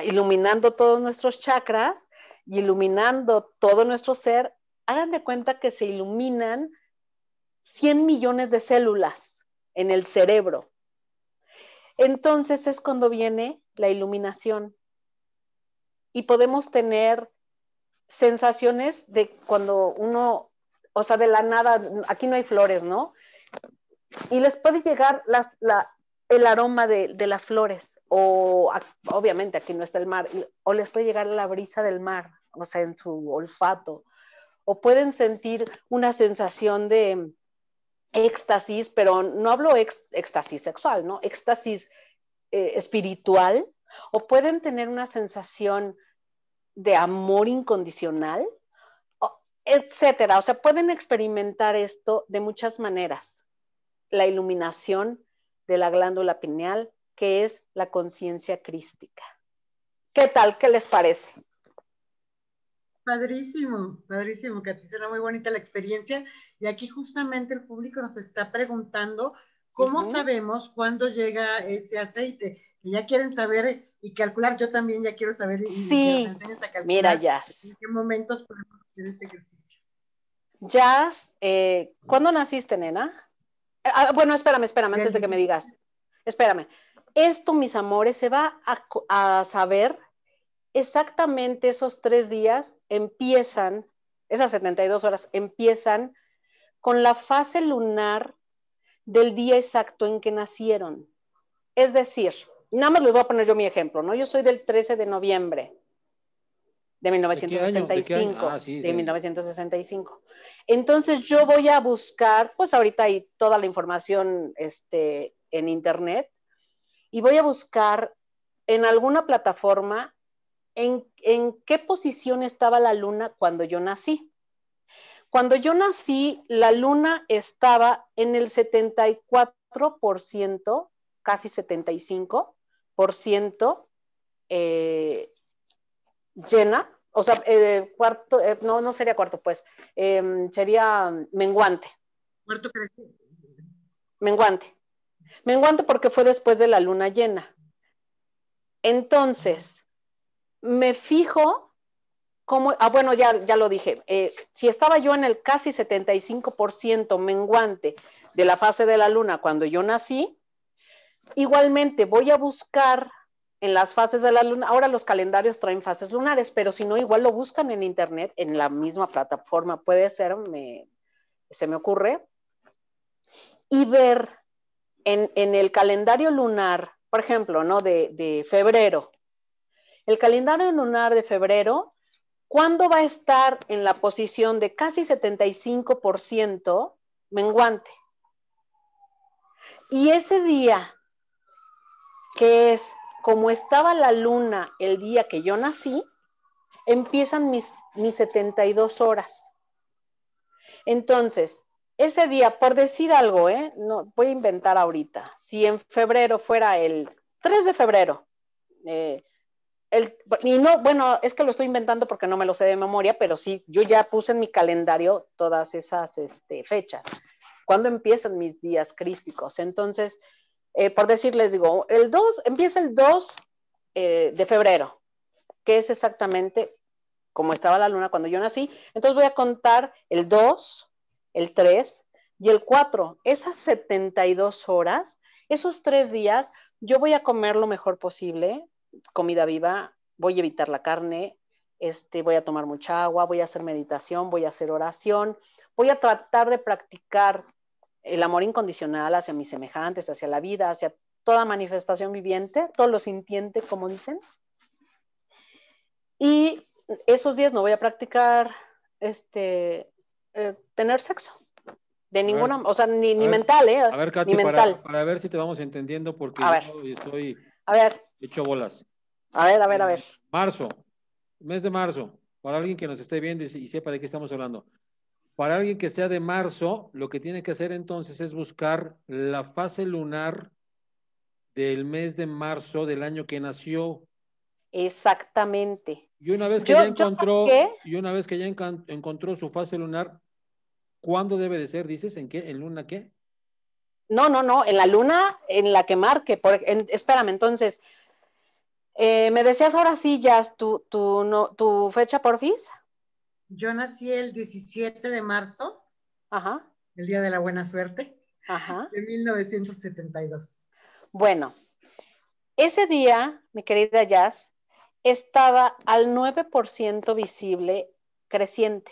iluminando todos nuestros chakras y iluminando todo nuestro ser, hagan de cuenta que se iluminan cien millones de células en el cerebro. Entonces es cuando viene la iluminación. Y podemos tener sensaciones de cuando uno, o sea, de la nada, aquí no hay flores, ¿no? Y les puede llegar las... La, el aroma de, de las flores, o obviamente aquí no está el mar, o les puede llegar la brisa del mar, o sea, en su olfato, o pueden sentir una sensación de éxtasis, pero no hablo ex, éxtasis sexual, ¿no? Éxtasis eh, espiritual, o pueden tener una sensación de amor incondicional, etcétera. O sea, pueden experimentar esto de muchas maneras. La iluminación de la glándula pineal, que es la conciencia crística. ¿Qué tal? ¿Qué les parece? Padrísimo, padrísimo, Katy, será muy bonita la experiencia. Y aquí justamente el público nos está preguntando ¿Cómo uh-huh. sabemos cuándo llega ese aceite? Que ya quieren saber y calcular, yo también ya quiero saber y, sí. y que nos enseñes a calcular. Mira, Yas. ¿En qué momentos podemos hacer este ejercicio? Yas, eh, ¿cuándo naciste, nena? Ah, bueno, espérame, espérame, antes de que me digas. Espérame. Esto, mis amores, se va a, a saber exactamente esos tres días, empiezan, esas setenta y dos horas, empiezan con la fase lunar del día exacto en que nacieron. Es decir, nada más les voy a poner yo mi ejemplo, ¿no? Yo soy del trece de noviembre de mil novecientos sesenta y cinco. Ah, sí, sí. De mil novecientos sesenta y cinco. Entonces yo voy a buscar, pues ahorita hay toda la información este, en internet, y voy a buscar en alguna plataforma en, en qué posición estaba la luna cuando yo nací. Cuando yo nací, la luna estaba en el setenta y cuatro por ciento, casi setenta y cinco por ciento eh, llena, o sea, eh, cuarto, eh, no, no sería cuarto, pues, eh, sería menguante. Cuarto creciente. Menguante. Menguante porque fue después de la luna llena. Entonces, me fijo cómo, ah, bueno, ya, ya lo dije, eh, si estaba yo en el casi setenta y cinco por ciento menguante de la fase de la luna cuando yo nací, igualmente voy a buscar en las fases de la luna, ahora los calendarios traen fases lunares, pero si no, igual lo buscan en internet, en la misma plataforma, puede ser, me, se me ocurre, y ver en, en el calendario lunar, por ejemplo, ¿no? De, de febrero, el calendario lunar de febrero, ¿cuándo va a estar en la posición de casi setenta y cinco por ciento menguante? Y ese día, que es como estaba la luna el día que yo nací, empiezan mis, mis setenta y dos horas. Entonces, ese día, por decir algo, ¿eh? No, voy a inventar ahorita, si en febrero fuera el tres de febrero, eh, el, y no, bueno, es que lo estoy inventando porque no me lo sé de memoria, pero sí, yo ya puse en mi calendario todas esas este, fechas. ¿Cuándo empiezan mis días crísticos? Entonces, eh, por decirles, digo, el dos, empieza el dos eh, de febrero, que es exactamente como estaba la luna cuando yo nací. Entonces voy a contar el dos, el tres y el cuatro. Esas setenta y dos horas, esos tres días, yo voy a comer lo mejor posible, comida viva, voy a evitar la carne, Este, voy a tomar mucha agua, voy a hacer meditación, voy a hacer oración, voy a tratar de practicar el amor incondicional hacia mis semejantes, hacia la vida, hacia toda manifestación viviente, todo lo sintiente, como dicen. Y esos días no voy a practicar este, eh, tener sexo, de ninguna, ver, o sea, ni, ni mental, ver, ¿eh? A ver, Katy, para, para ver si te vamos entendiendo, porque a ver, yo estoy a ver, hecho bolas. A ver, a ver, a ver. Marzo. Mes de marzo, para alguien que nos esté viendo y sepa de qué estamos hablando, para alguien que sea de marzo, lo que tiene que hacer entonces es buscar la fase lunar del mes de marzo del año que nació. Exactamente. Y una vez que yo, ya encontró, y una vez que ya encontró su fase lunar, ¿cuándo debe de ser? ¿Dices en qué? ¿En luna qué? No, no, no, en la luna en la que marque. Por, en, espérame, entonces... Eh, me decías ahora sí, Yas, tu, tu, no, tu fecha, porfis. Yo nací el diecisiete de marzo, ajá, el día de la buena suerte, ajá, de mil novecientos setenta y dos. Bueno, ese día, mi querida Yas, estaba al nueve por ciento visible creciente.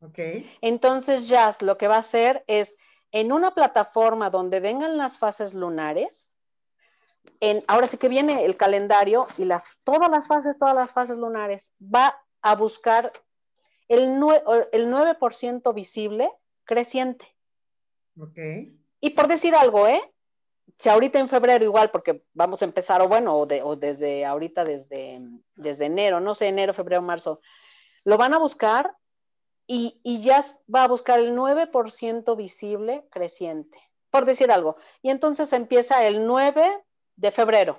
Ok. Entonces, Yas, lo que va a hacer es, en una plataforma donde vengan las fases lunares, En, ahora sí que viene el calendario y las, todas las fases, todas las fases lunares, va a buscar el, nue, el nueve por ciento visible creciente. Ok. Y por decir algo, ¿eh? Si ahorita en febrero igual, porque vamos a empezar, o bueno, o, de, o desde ahorita, desde, desde enero, no sé, enero, febrero, marzo, lo van a buscar y, y ya va a buscar el nueve por ciento visible creciente. Por decir algo. Y entonces empieza el nueve de febrero,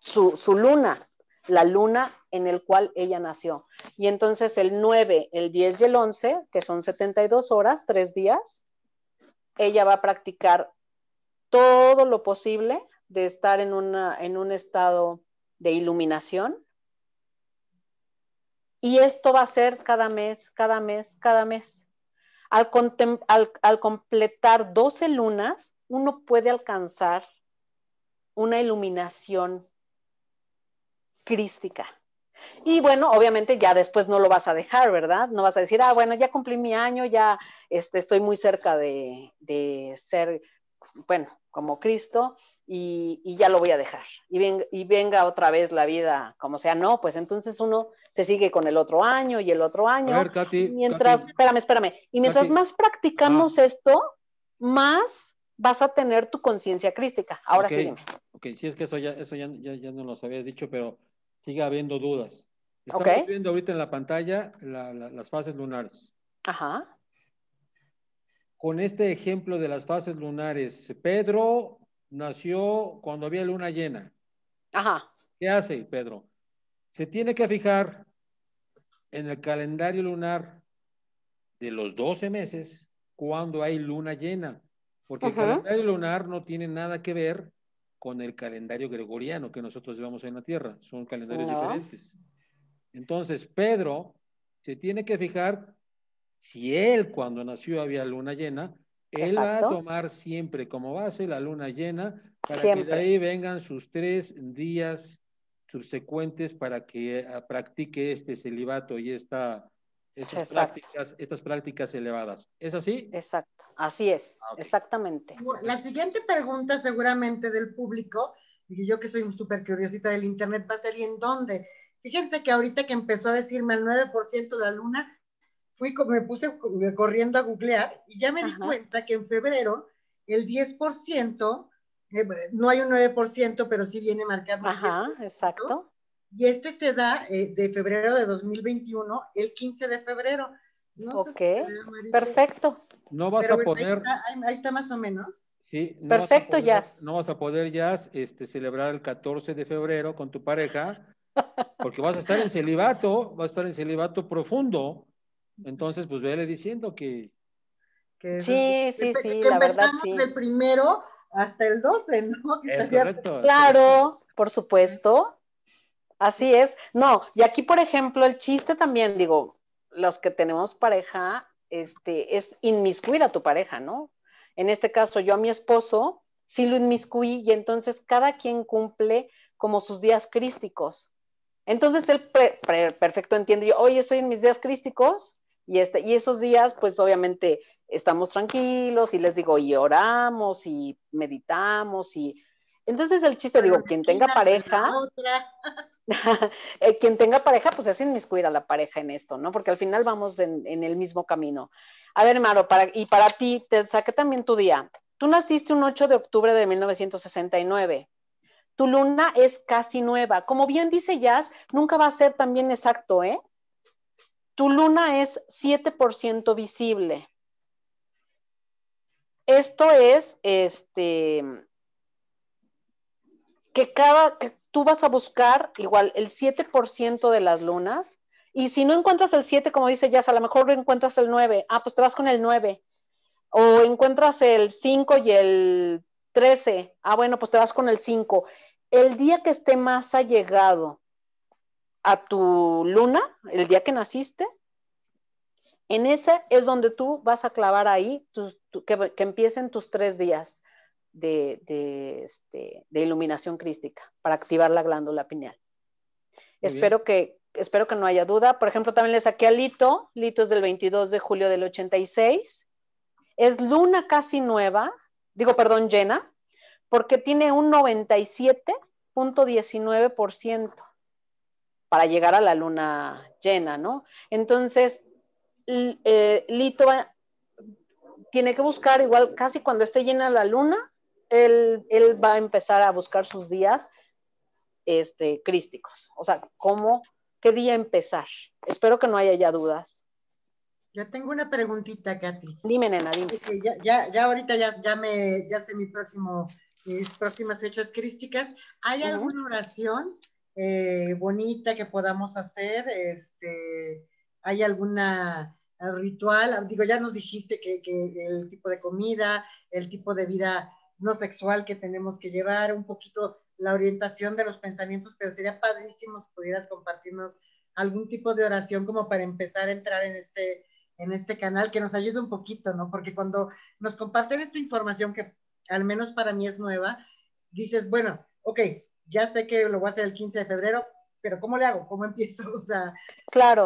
su, su luna, la luna en el cual ella nació. Y entonces el nueve, el diez y el once, que son setenta y dos horas, tres días, ella va a practicar todo lo posible de estar en, una, en un estado de iluminación. Y esto va a ser cada mes, cada mes, cada mes. Al, al, al completar doce lunas, uno puede alcanzar una iluminación crística. Y bueno, obviamente ya después no lo vas a dejar, ¿verdad? No vas a decir, ah, bueno, ya cumplí mi año, ya este, estoy muy cerca de, de ser, bueno, como Cristo, y, y ya lo voy a dejar. Y, ven, y venga otra vez la vida, como sea, no, pues entonces uno se sigue con el otro año y el otro año. A ver, Katy, mientras, Katy, espérame, espérame. Y mientras Katy, más practicamos ah. esto, más vas a tener tu conciencia crística. Ahora okay. sí, dime. Ok, sí, es que eso ya, eso ya, ya, ya no lo habías dicho, pero... Sigue habiendo dudas. Estamos okay. viendo ahorita en la pantalla la, la, las fases lunares. Ajá. Con este ejemplo de las fases lunares, Pedro nació cuando había luna llena. Ajá. ¿Qué hace, Pedro? Se tiene que fijar en el calendario lunar de los doce meses cuando hay luna llena. Porque uh-huh. el calendario lunar no tiene nada que ver con el calendario gregoriano que nosotros llevamos en la Tierra. Son calendarios no. diferentes. Entonces, Pedro se tiene que fijar si él cuando nació había luna llena, él Exacto. va a tomar siempre como base la luna llena para siempre. Que de ahí vengan sus tres días subsecuentes para que practique este celibato y esta, estas, prácticas, estas prácticas elevadas. ¿Es así? Exacto. Así es, okay. exactamente. La siguiente pregunta seguramente del público, y yo que soy súper curiosita del internet, va a ser ¿y en dónde? Fíjense que ahorita que empezó a decirme el nueve por ciento de la luna, fui como me puse corriendo a googlear y ya me Ajá. di cuenta que en febrero el diez por ciento, eh, no hay un nueve por ciento, pero sí viene marcado. Ajá, exacto. Y este se da eh, de febrero de dos mil veintiuno, el quince de febrero. No ok, sé si perfecto. No vas Pero, a poder... Ahí está, ahí está más o menos. Sí. No perfecto, poder, Jazz. No vas a poder, Jazz, este, celebrar el catorce de febrero con tu pareja, porque vas a estar en celibato, vas a estar en celibato profundo. Entonces, pues vele diciendo que... que sí, sí, que, sí, que, que la verdad, sí. Empezamos del primero hasta el doce, ¿no? Que es correcto, claro, es por supuesto. Así es. No, y aquí, por ejemplo, el chiste también, digo, los que tenemos pareja, este, es inmiscuir a tu pareja, ¿no? En este caso, yo a mi esposo sí lo inmiscuí y entonces cada quien cumple como sus días crísticos. Entonces él pre, pre, perfecto entiende, yo, oye, estoy en mis días crísticos y, este, y esos días, pues obviamente estamos tranquilos y les digo, y oramos y meditamos y... Entonces el chiste, digo, quien tenga pareja, quien tenga pareja, pues es inmiscuir a la pareja en esto, ¿no? Porque al final vamos en, en el mismo camino. A ver, Maro, para, y para ti, te saqué también tu día. Tú naciste un ocho de octubre de mil novecientos sesenta y nueve. Tu luna es casi nueva. Como bien dice Jazz, nunca va a ser también exacto, ¿eh? Tu luna es siete por ciento visible. Esto es, este... que cada que tú vas a buscar igual el siete por ciento de las lunas, y si no encuentras el siete, como dice Jazz, a lo mejor encuentras el nueve, ah, pues te vas con el nueve, o encuentras el cinco y el trece, ah, bueno, pues te vas con el cinco. El día que esté más allegado a tu luna, el día que naciste, en ese es donde tú vas a clavar ahí, tus, tu, que, que empiecen tus tres días. De, de, este, de iluminación crística para activar la glándula pineal. Espero que, espero que no haya duda. Por ejemplo, también le saqué a Lito. Lito es del veintidós de julio del ochenta y seis. Es luna casi nueva, digo, perdón, llena, porque tiene un noventa y siete punto diecinueve por ciento para llegar a la luna llena, ¿no? Entonces, eh, Lito tiene que buscar igual, casi cuando esté llena la luna, Él, él va a empezar a buscar sus días este, crísticos. O sea, ¿cómo, qué día empezar? Espero que no haya ya dudas. Yo tengo una preguntita, Katy. Dime, nena, dime. Ya, ya, ya ahorita ya, ya, me, ya sé mi próximo, mis próximas fechas crísticas. ¿Hay uh-huh. alguna oración eh, bonita que podamos hacer? Este, ¿Hay alguna al ritual. Digo, ya nos dijiste que, que el tipo de comida, el tipo de vida no sexual que tenemos que llevar, un poquito la orientación de los pensamientos, pero sería padrísimo si pudieras compartirnos algún tipo de oración como para empezar a entrar en este, en este canal, que nos ayude un poquito, ¿no? Porque cuando nos comparten esta información, que al menos para mí es nueva, dices, bueno, ok, ya sé que lo voy a hacer el quince de febrero, pero ¿cómo le hago? ¿Cómo empiezo? O sea... Claro.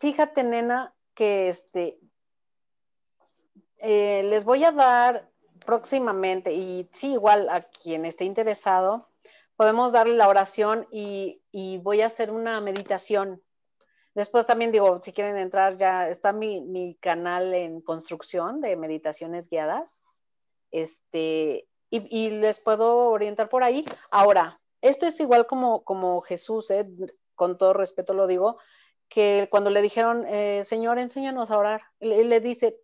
Fíjate, nena, que este, eh, les voy a dar próximamente, y sí, igual a quien esté interesado, podemos darle la oración y, y voy a hacer una meditación. Después también digo, si quieren entrar, ya está mi, mi canal en construcción de meditaciones guiadas. Este, y, y les puedo orientar por ahí. Ahora, esto es igual como, como Jesús, ¿eh? Con todo respeto lo digo, que cuando le dijeron, eh, Señor, enséñanos a orar, le, le dice,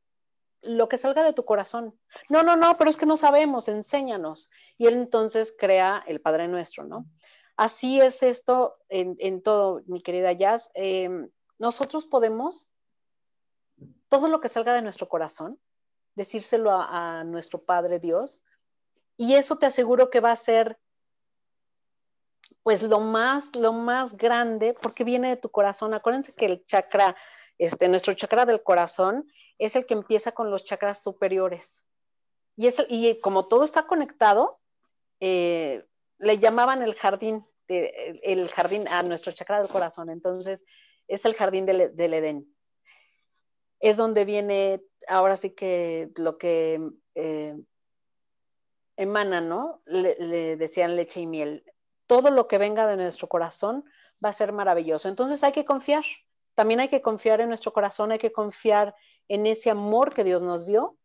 lo que salga de tu corazón. No, no, no, pero es que no sabemos, enséñanos. Y él entonces crea el Padre Nuestro, ¿no? Así es esto en, en todo, mi querida Yas. Eh, nosotros podemos, todo lo que salga de nuestro corazón, decírselo a, a nuestro Padre Dios, y eso te aseguro que va a ser, pues, lo más, lo más grande, porque viene de tu corazón. Acuérdense que el chakra, Este, nuestro chakra del corazón es el que empieza con los chakras superiores. Y, es el, y como todo está conectado, eh, le llamaban el jardín, de, el jardín a nuestro chakra del corazón. Entonces, es el jardín del, del Edén. Es donde viene, ahora sí que lo que eh, emana, ¿no? Le, le decían leche y miel. Todo lo que venga de nuestro corazón va a ser maravilloso. Entonces, hay que confiar. También hay que confiar en nuestro corazón, hay que confiar en ese amor que Dios nos dio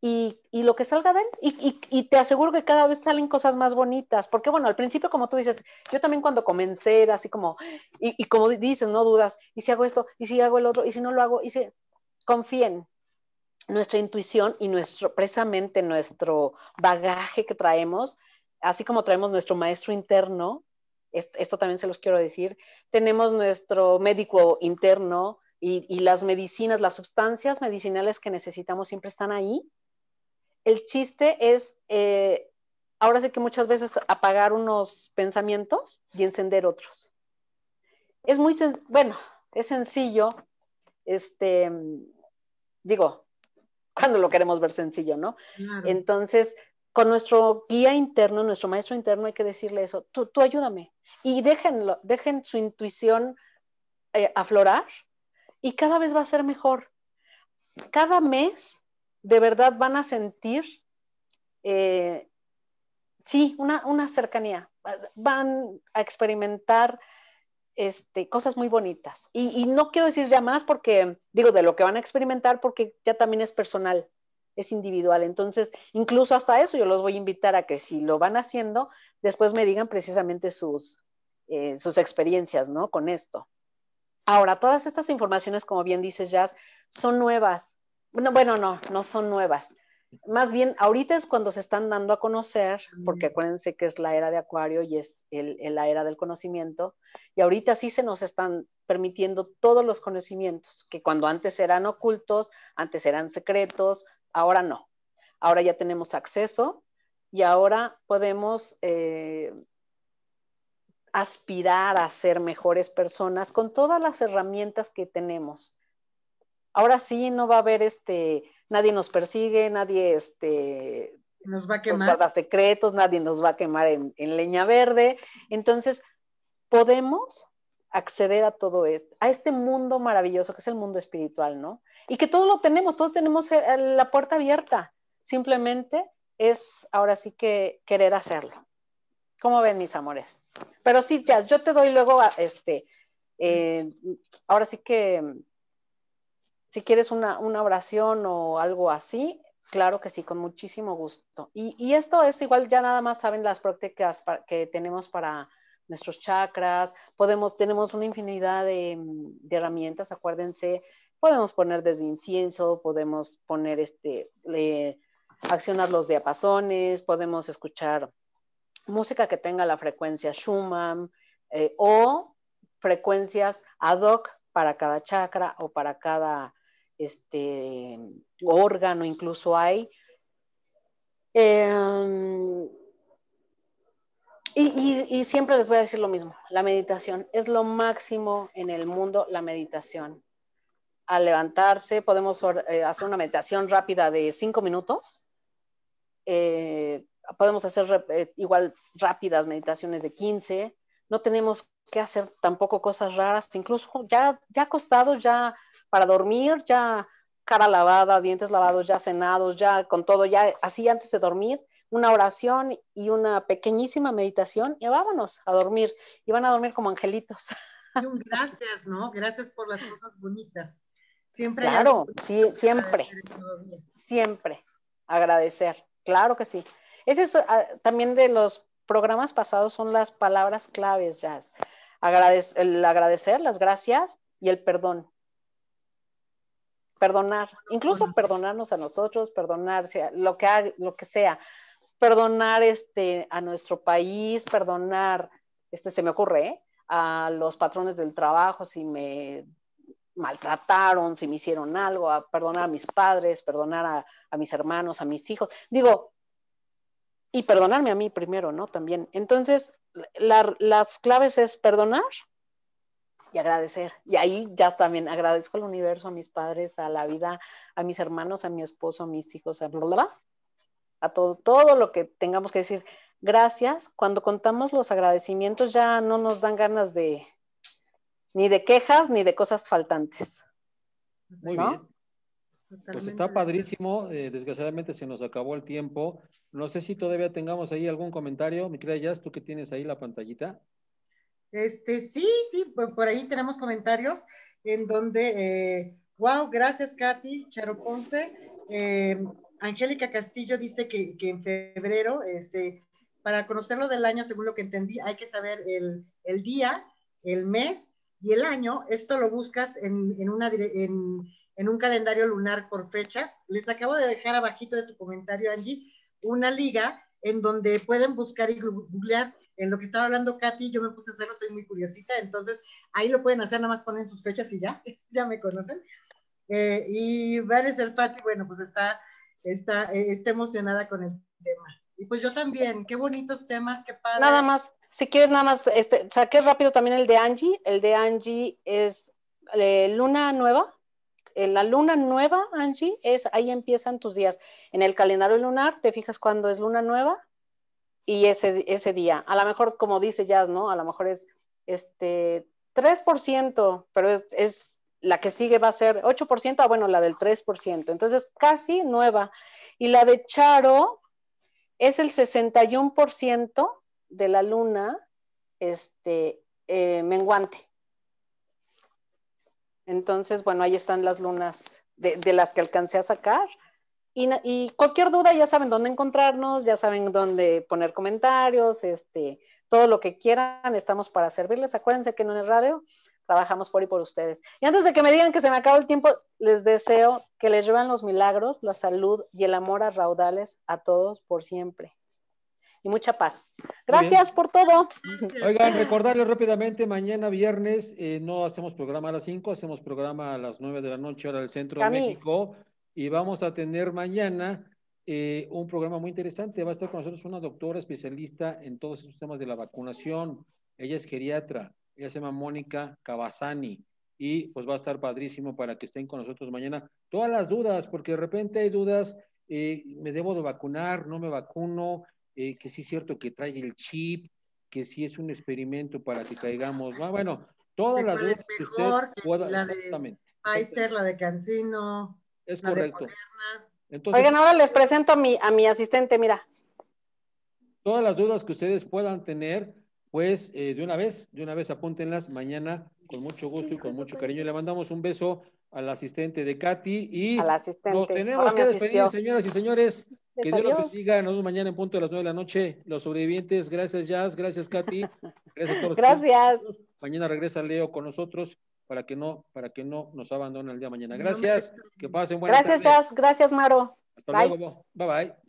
y, y lo que salga de él. Y, y, y te aseguro que cada vez salen cosas más bonitas. Porque bueno, al principio, como tú dices, yo también cuando comencé era así como, y, y como dices, no dudas, y si hago esto, y si hago el otro, y si no lo hago, y si... Confíen. Nuestra intuición y nuestro, precisamente nuestro bagaje que traemos, así como traemos nuestro maestro interno, esto también se los quiero decir, tenemos nuestro médico interno y, y las medicinas, las sustancias medicinales que necesitamos siempre están ahí. El chiste es, eh, ahora sí que muchas veces apagar unos pensamientos y encender otros. Es muy, bueno, es sencillo, este, digo, cuando lo queremos ver sencillo, ¿no? Claro. Entonces, con nuestro guía interno, nuestro maestro interno, hay que decirle eso, tú, tú ayúdame. Y déjenlo, dejen su intuición eh, aflorar y cada vez va a ser mejor. Cada mes de verdad van a sentir, eh, sí, una, una cercanía. Van a experimentar este, cosas muy bonitas. Y, y no quiero decir ya más porque, digo, de lo que van a experimentar porque ya también es personal. Es individual, entonces incluso hasta eso yo los voy a invitar a que si lo van haciendo, después me digan precisamente sus, eh, sus experiencias, ¿no? Con esto. Ahora, todas estas informaciones, como bien dices, Jazz, son nuevas. Bueno, bueno, no, no son nuevas. Más bien, ahorita es cuando se están dando a conocer, porque acuérdense que es la era de Acuario y es el, el, la era del conocimiento, y ahorita sí se nos están permitiendo todos los conocimientos, que cuando antes eran ocultos, antes eran secretos. Ahora no. Ahora ya tenemos acceso y ahora podemos eh, aspirar a ser mejores personas con todas las herramientas que tenemos. Ahora sí no va a haber, este, nadie nos persigue, nadie este, nos va a quemar. Nos guarda secretos, nadie nos va a quemar en, en leña verde. Entonces, podemos acceder a todo esto, a este mundo maravilloso que es el mundo espiritual, ¿no? Y que todos lo tenemos, todos tenemos la puerta abierta. Simplemente es ahora sí que querer hacerlo. ¿Cómo ven, mis amores? Pero sí, Jazz, yo te doy luego, a, este, eh, ahora sí que, si quieres una, una oración o algo así, claro que sí, con muchísimo gusto. Y, y esto es igual, ya nada más saben las prácticas para, que tenemos para nuestros chakras, podemos, tenemos una infinidad de, de herramientas, acuérdense, podemos poner desde incienso, podemos poner este, eh, accionar los diapasones, podemos escuchar música que tenga la frecuencia Schumann eh, o frecuencias ad hoc para cada chakra o para cada este, órgano, incluso hay. Eh, y, y, y siempre les voy a decir lo mismo, la meditación es lo máximo en el mundo, la meditación. Al levantarse podemos hacer una meditación rápida de cinco minutos. Eh, podemos hacer eh, igual rápidas meditaciones de quince. No tenemos que hacer tampoco cosas raras, incluso ya, ya acostados, ya para dormir, ya cara lavada, dientes lavados, ya cenados, ya con todo, ya así antes de dormir, una oración y una pequeñísima meditación y vámonos a dormir. Y van a dormir como angelitos. Y un gracias, ¿no? Gracias por las cosas bonitas. Siempre. Claro, sí, siempre. Siempre. Agradecer. Claro que sí. Ese es uh, también de los programas pasados, son las palabras claves, Jazz. Agradec- el agradecer, las gracias y el perdón. Perdonar. Incluso bueno. Perdonarnos a nosotros, perdonarse, lo que, ha, lo que sea. Perdonar este, a nuestro país, perdonar, este, se me ocurre, ¿eh? A los patrones del trabajo, si me maltrataron, si me hicieron algo, a perdonar a mis padres, perdonar a, a mis hermanos, a mis hijos. Digo, y perdonarme a mí primero, ¿no? También. Entonces, la, las claves es perdonar y agradecer. Y ahí ya también agradezco al universo, a mis padres, a la vida, a mis hermanos, a mi esposo, a mis hijos, a bla, bla, bla, a todo, todo lo que tengamos que decir. Gracias. Cuando contamos los agradecimientos ya no nos dan ganas de ni de quejas ni de cosas faltantes. Muy ¿no? bien. Totalmente. Pues está padrísimo. Eh, desgraciadamente se nos acabó el tiempo. No sé si todavía tengamos ahí algún comentario. Mi querida Yas, tú que tienes ahí la pantallita. Este, sí, sí, por, por ahí tenemos comentarios en donde, eh, wow, gracias Katy, Charo Ponce. Eh, Angélica Castillo dice que, que en febrero, este, para conocerlo del año, según lo que entendí, hay que saber el, el día, el mes y el año. Esto lo buscas en, en, una, en, en un calendario lunar por fechas. Les acabo de dejar abajito de tu comentario, Angie, una liga en donde pueden buscar y googlear. En lo que estaba hablando Katy, yo me puse a hacerlo, soy muy curiosita, entonces ahí lo pueden hacer, nada más ponen sus fechas y ya, ya me conocen. Eh, y Vale Serpati, bueno, pues está, está, está emocionada con el tema. Y pues yo también, qué bonitos temas, qué padre. Nada más, si quieres nada más, este, saqué rápido también el de Angie, el de Angie es eh, luna nueva, eh, la luna nueva, Angie, es ahí empiezan tus días. En el calendario lunar te fijas cuando es luna nueva y ese, ese día, a lo mejor como dice Jazz, ¿no? A lo mejor es este tres por ciento, pero es, es la que sigue va a ser ocho por ciento, ah, bueno, la del tres por ciento, entonces casi nueva. Y la de Charo es el sesenta y uno por ciento de la luna este, eh, menguante. Entonces, bueno, ahí están las lunas de, de las que alcancé a sacar. Y, y cualquier duda ya saben dónde encontrarnos, ya saben dónde poner comentarios, este, todo lo que quieran, estamos para servirles. Acuérdense que en el radio trabajamos por y por ustedes. Y antes de que me digan que se me acabó el tiempo, les deseo que les lleven los milagros, la salud y el amor a raudales a todos por siempre. Y mucha paz. Gracias por todo. Gracias. Oigan, recordarles rápidamente, mañana viernes eh, no hacemos programa a las cinco, hacemos programa a las nueve de la noche, hora del Centro de México. Y vamos a tener mañana eh, un programa muy interesante. Va a estar con nosotros una doctora especialista en todos estos temas de la vacunación. Ella es geriatra. Ella se llama Mónica Cavazani y pues va a estar padrísimo para que estén con nosotros mañana. Todas las dudas, porque de repente hay dudas, eh, me debo de vacunar, no me vacuno, eh, que sí es cierto que trae el chip, que sí es un experimento para que caigamos. Ah, bueno, todas las dudas es mejor, que usted pueda, la de Pfizer, la de CanSino, es la correcto. De Entonces, oigan, ahora les presento a mi, a mi asistente, mira. Todas las dudas que ustedes puedan tener, pues eh, de una vez, de una vez apúntenlas mañana con mucho gusto y con mucho cariño. Le mandamos un beso al asistente de Katy y a la asistente. Nos tenemos que despedir, señoras y señores. Que Dios los bendiga. Nos vemos mañana en punto de las nueve de la noche. Los sobrevivientes, gracias Jazz, gracias Katy. Gracias a todos. Gracias. Mañana regresa Leo con nosotros para que no, para que no nos abandone el día de mañana. Gracias. Que pasen buenas tardes. Gracias Jazz, gracias Maro. Hasta luego. Bye bye.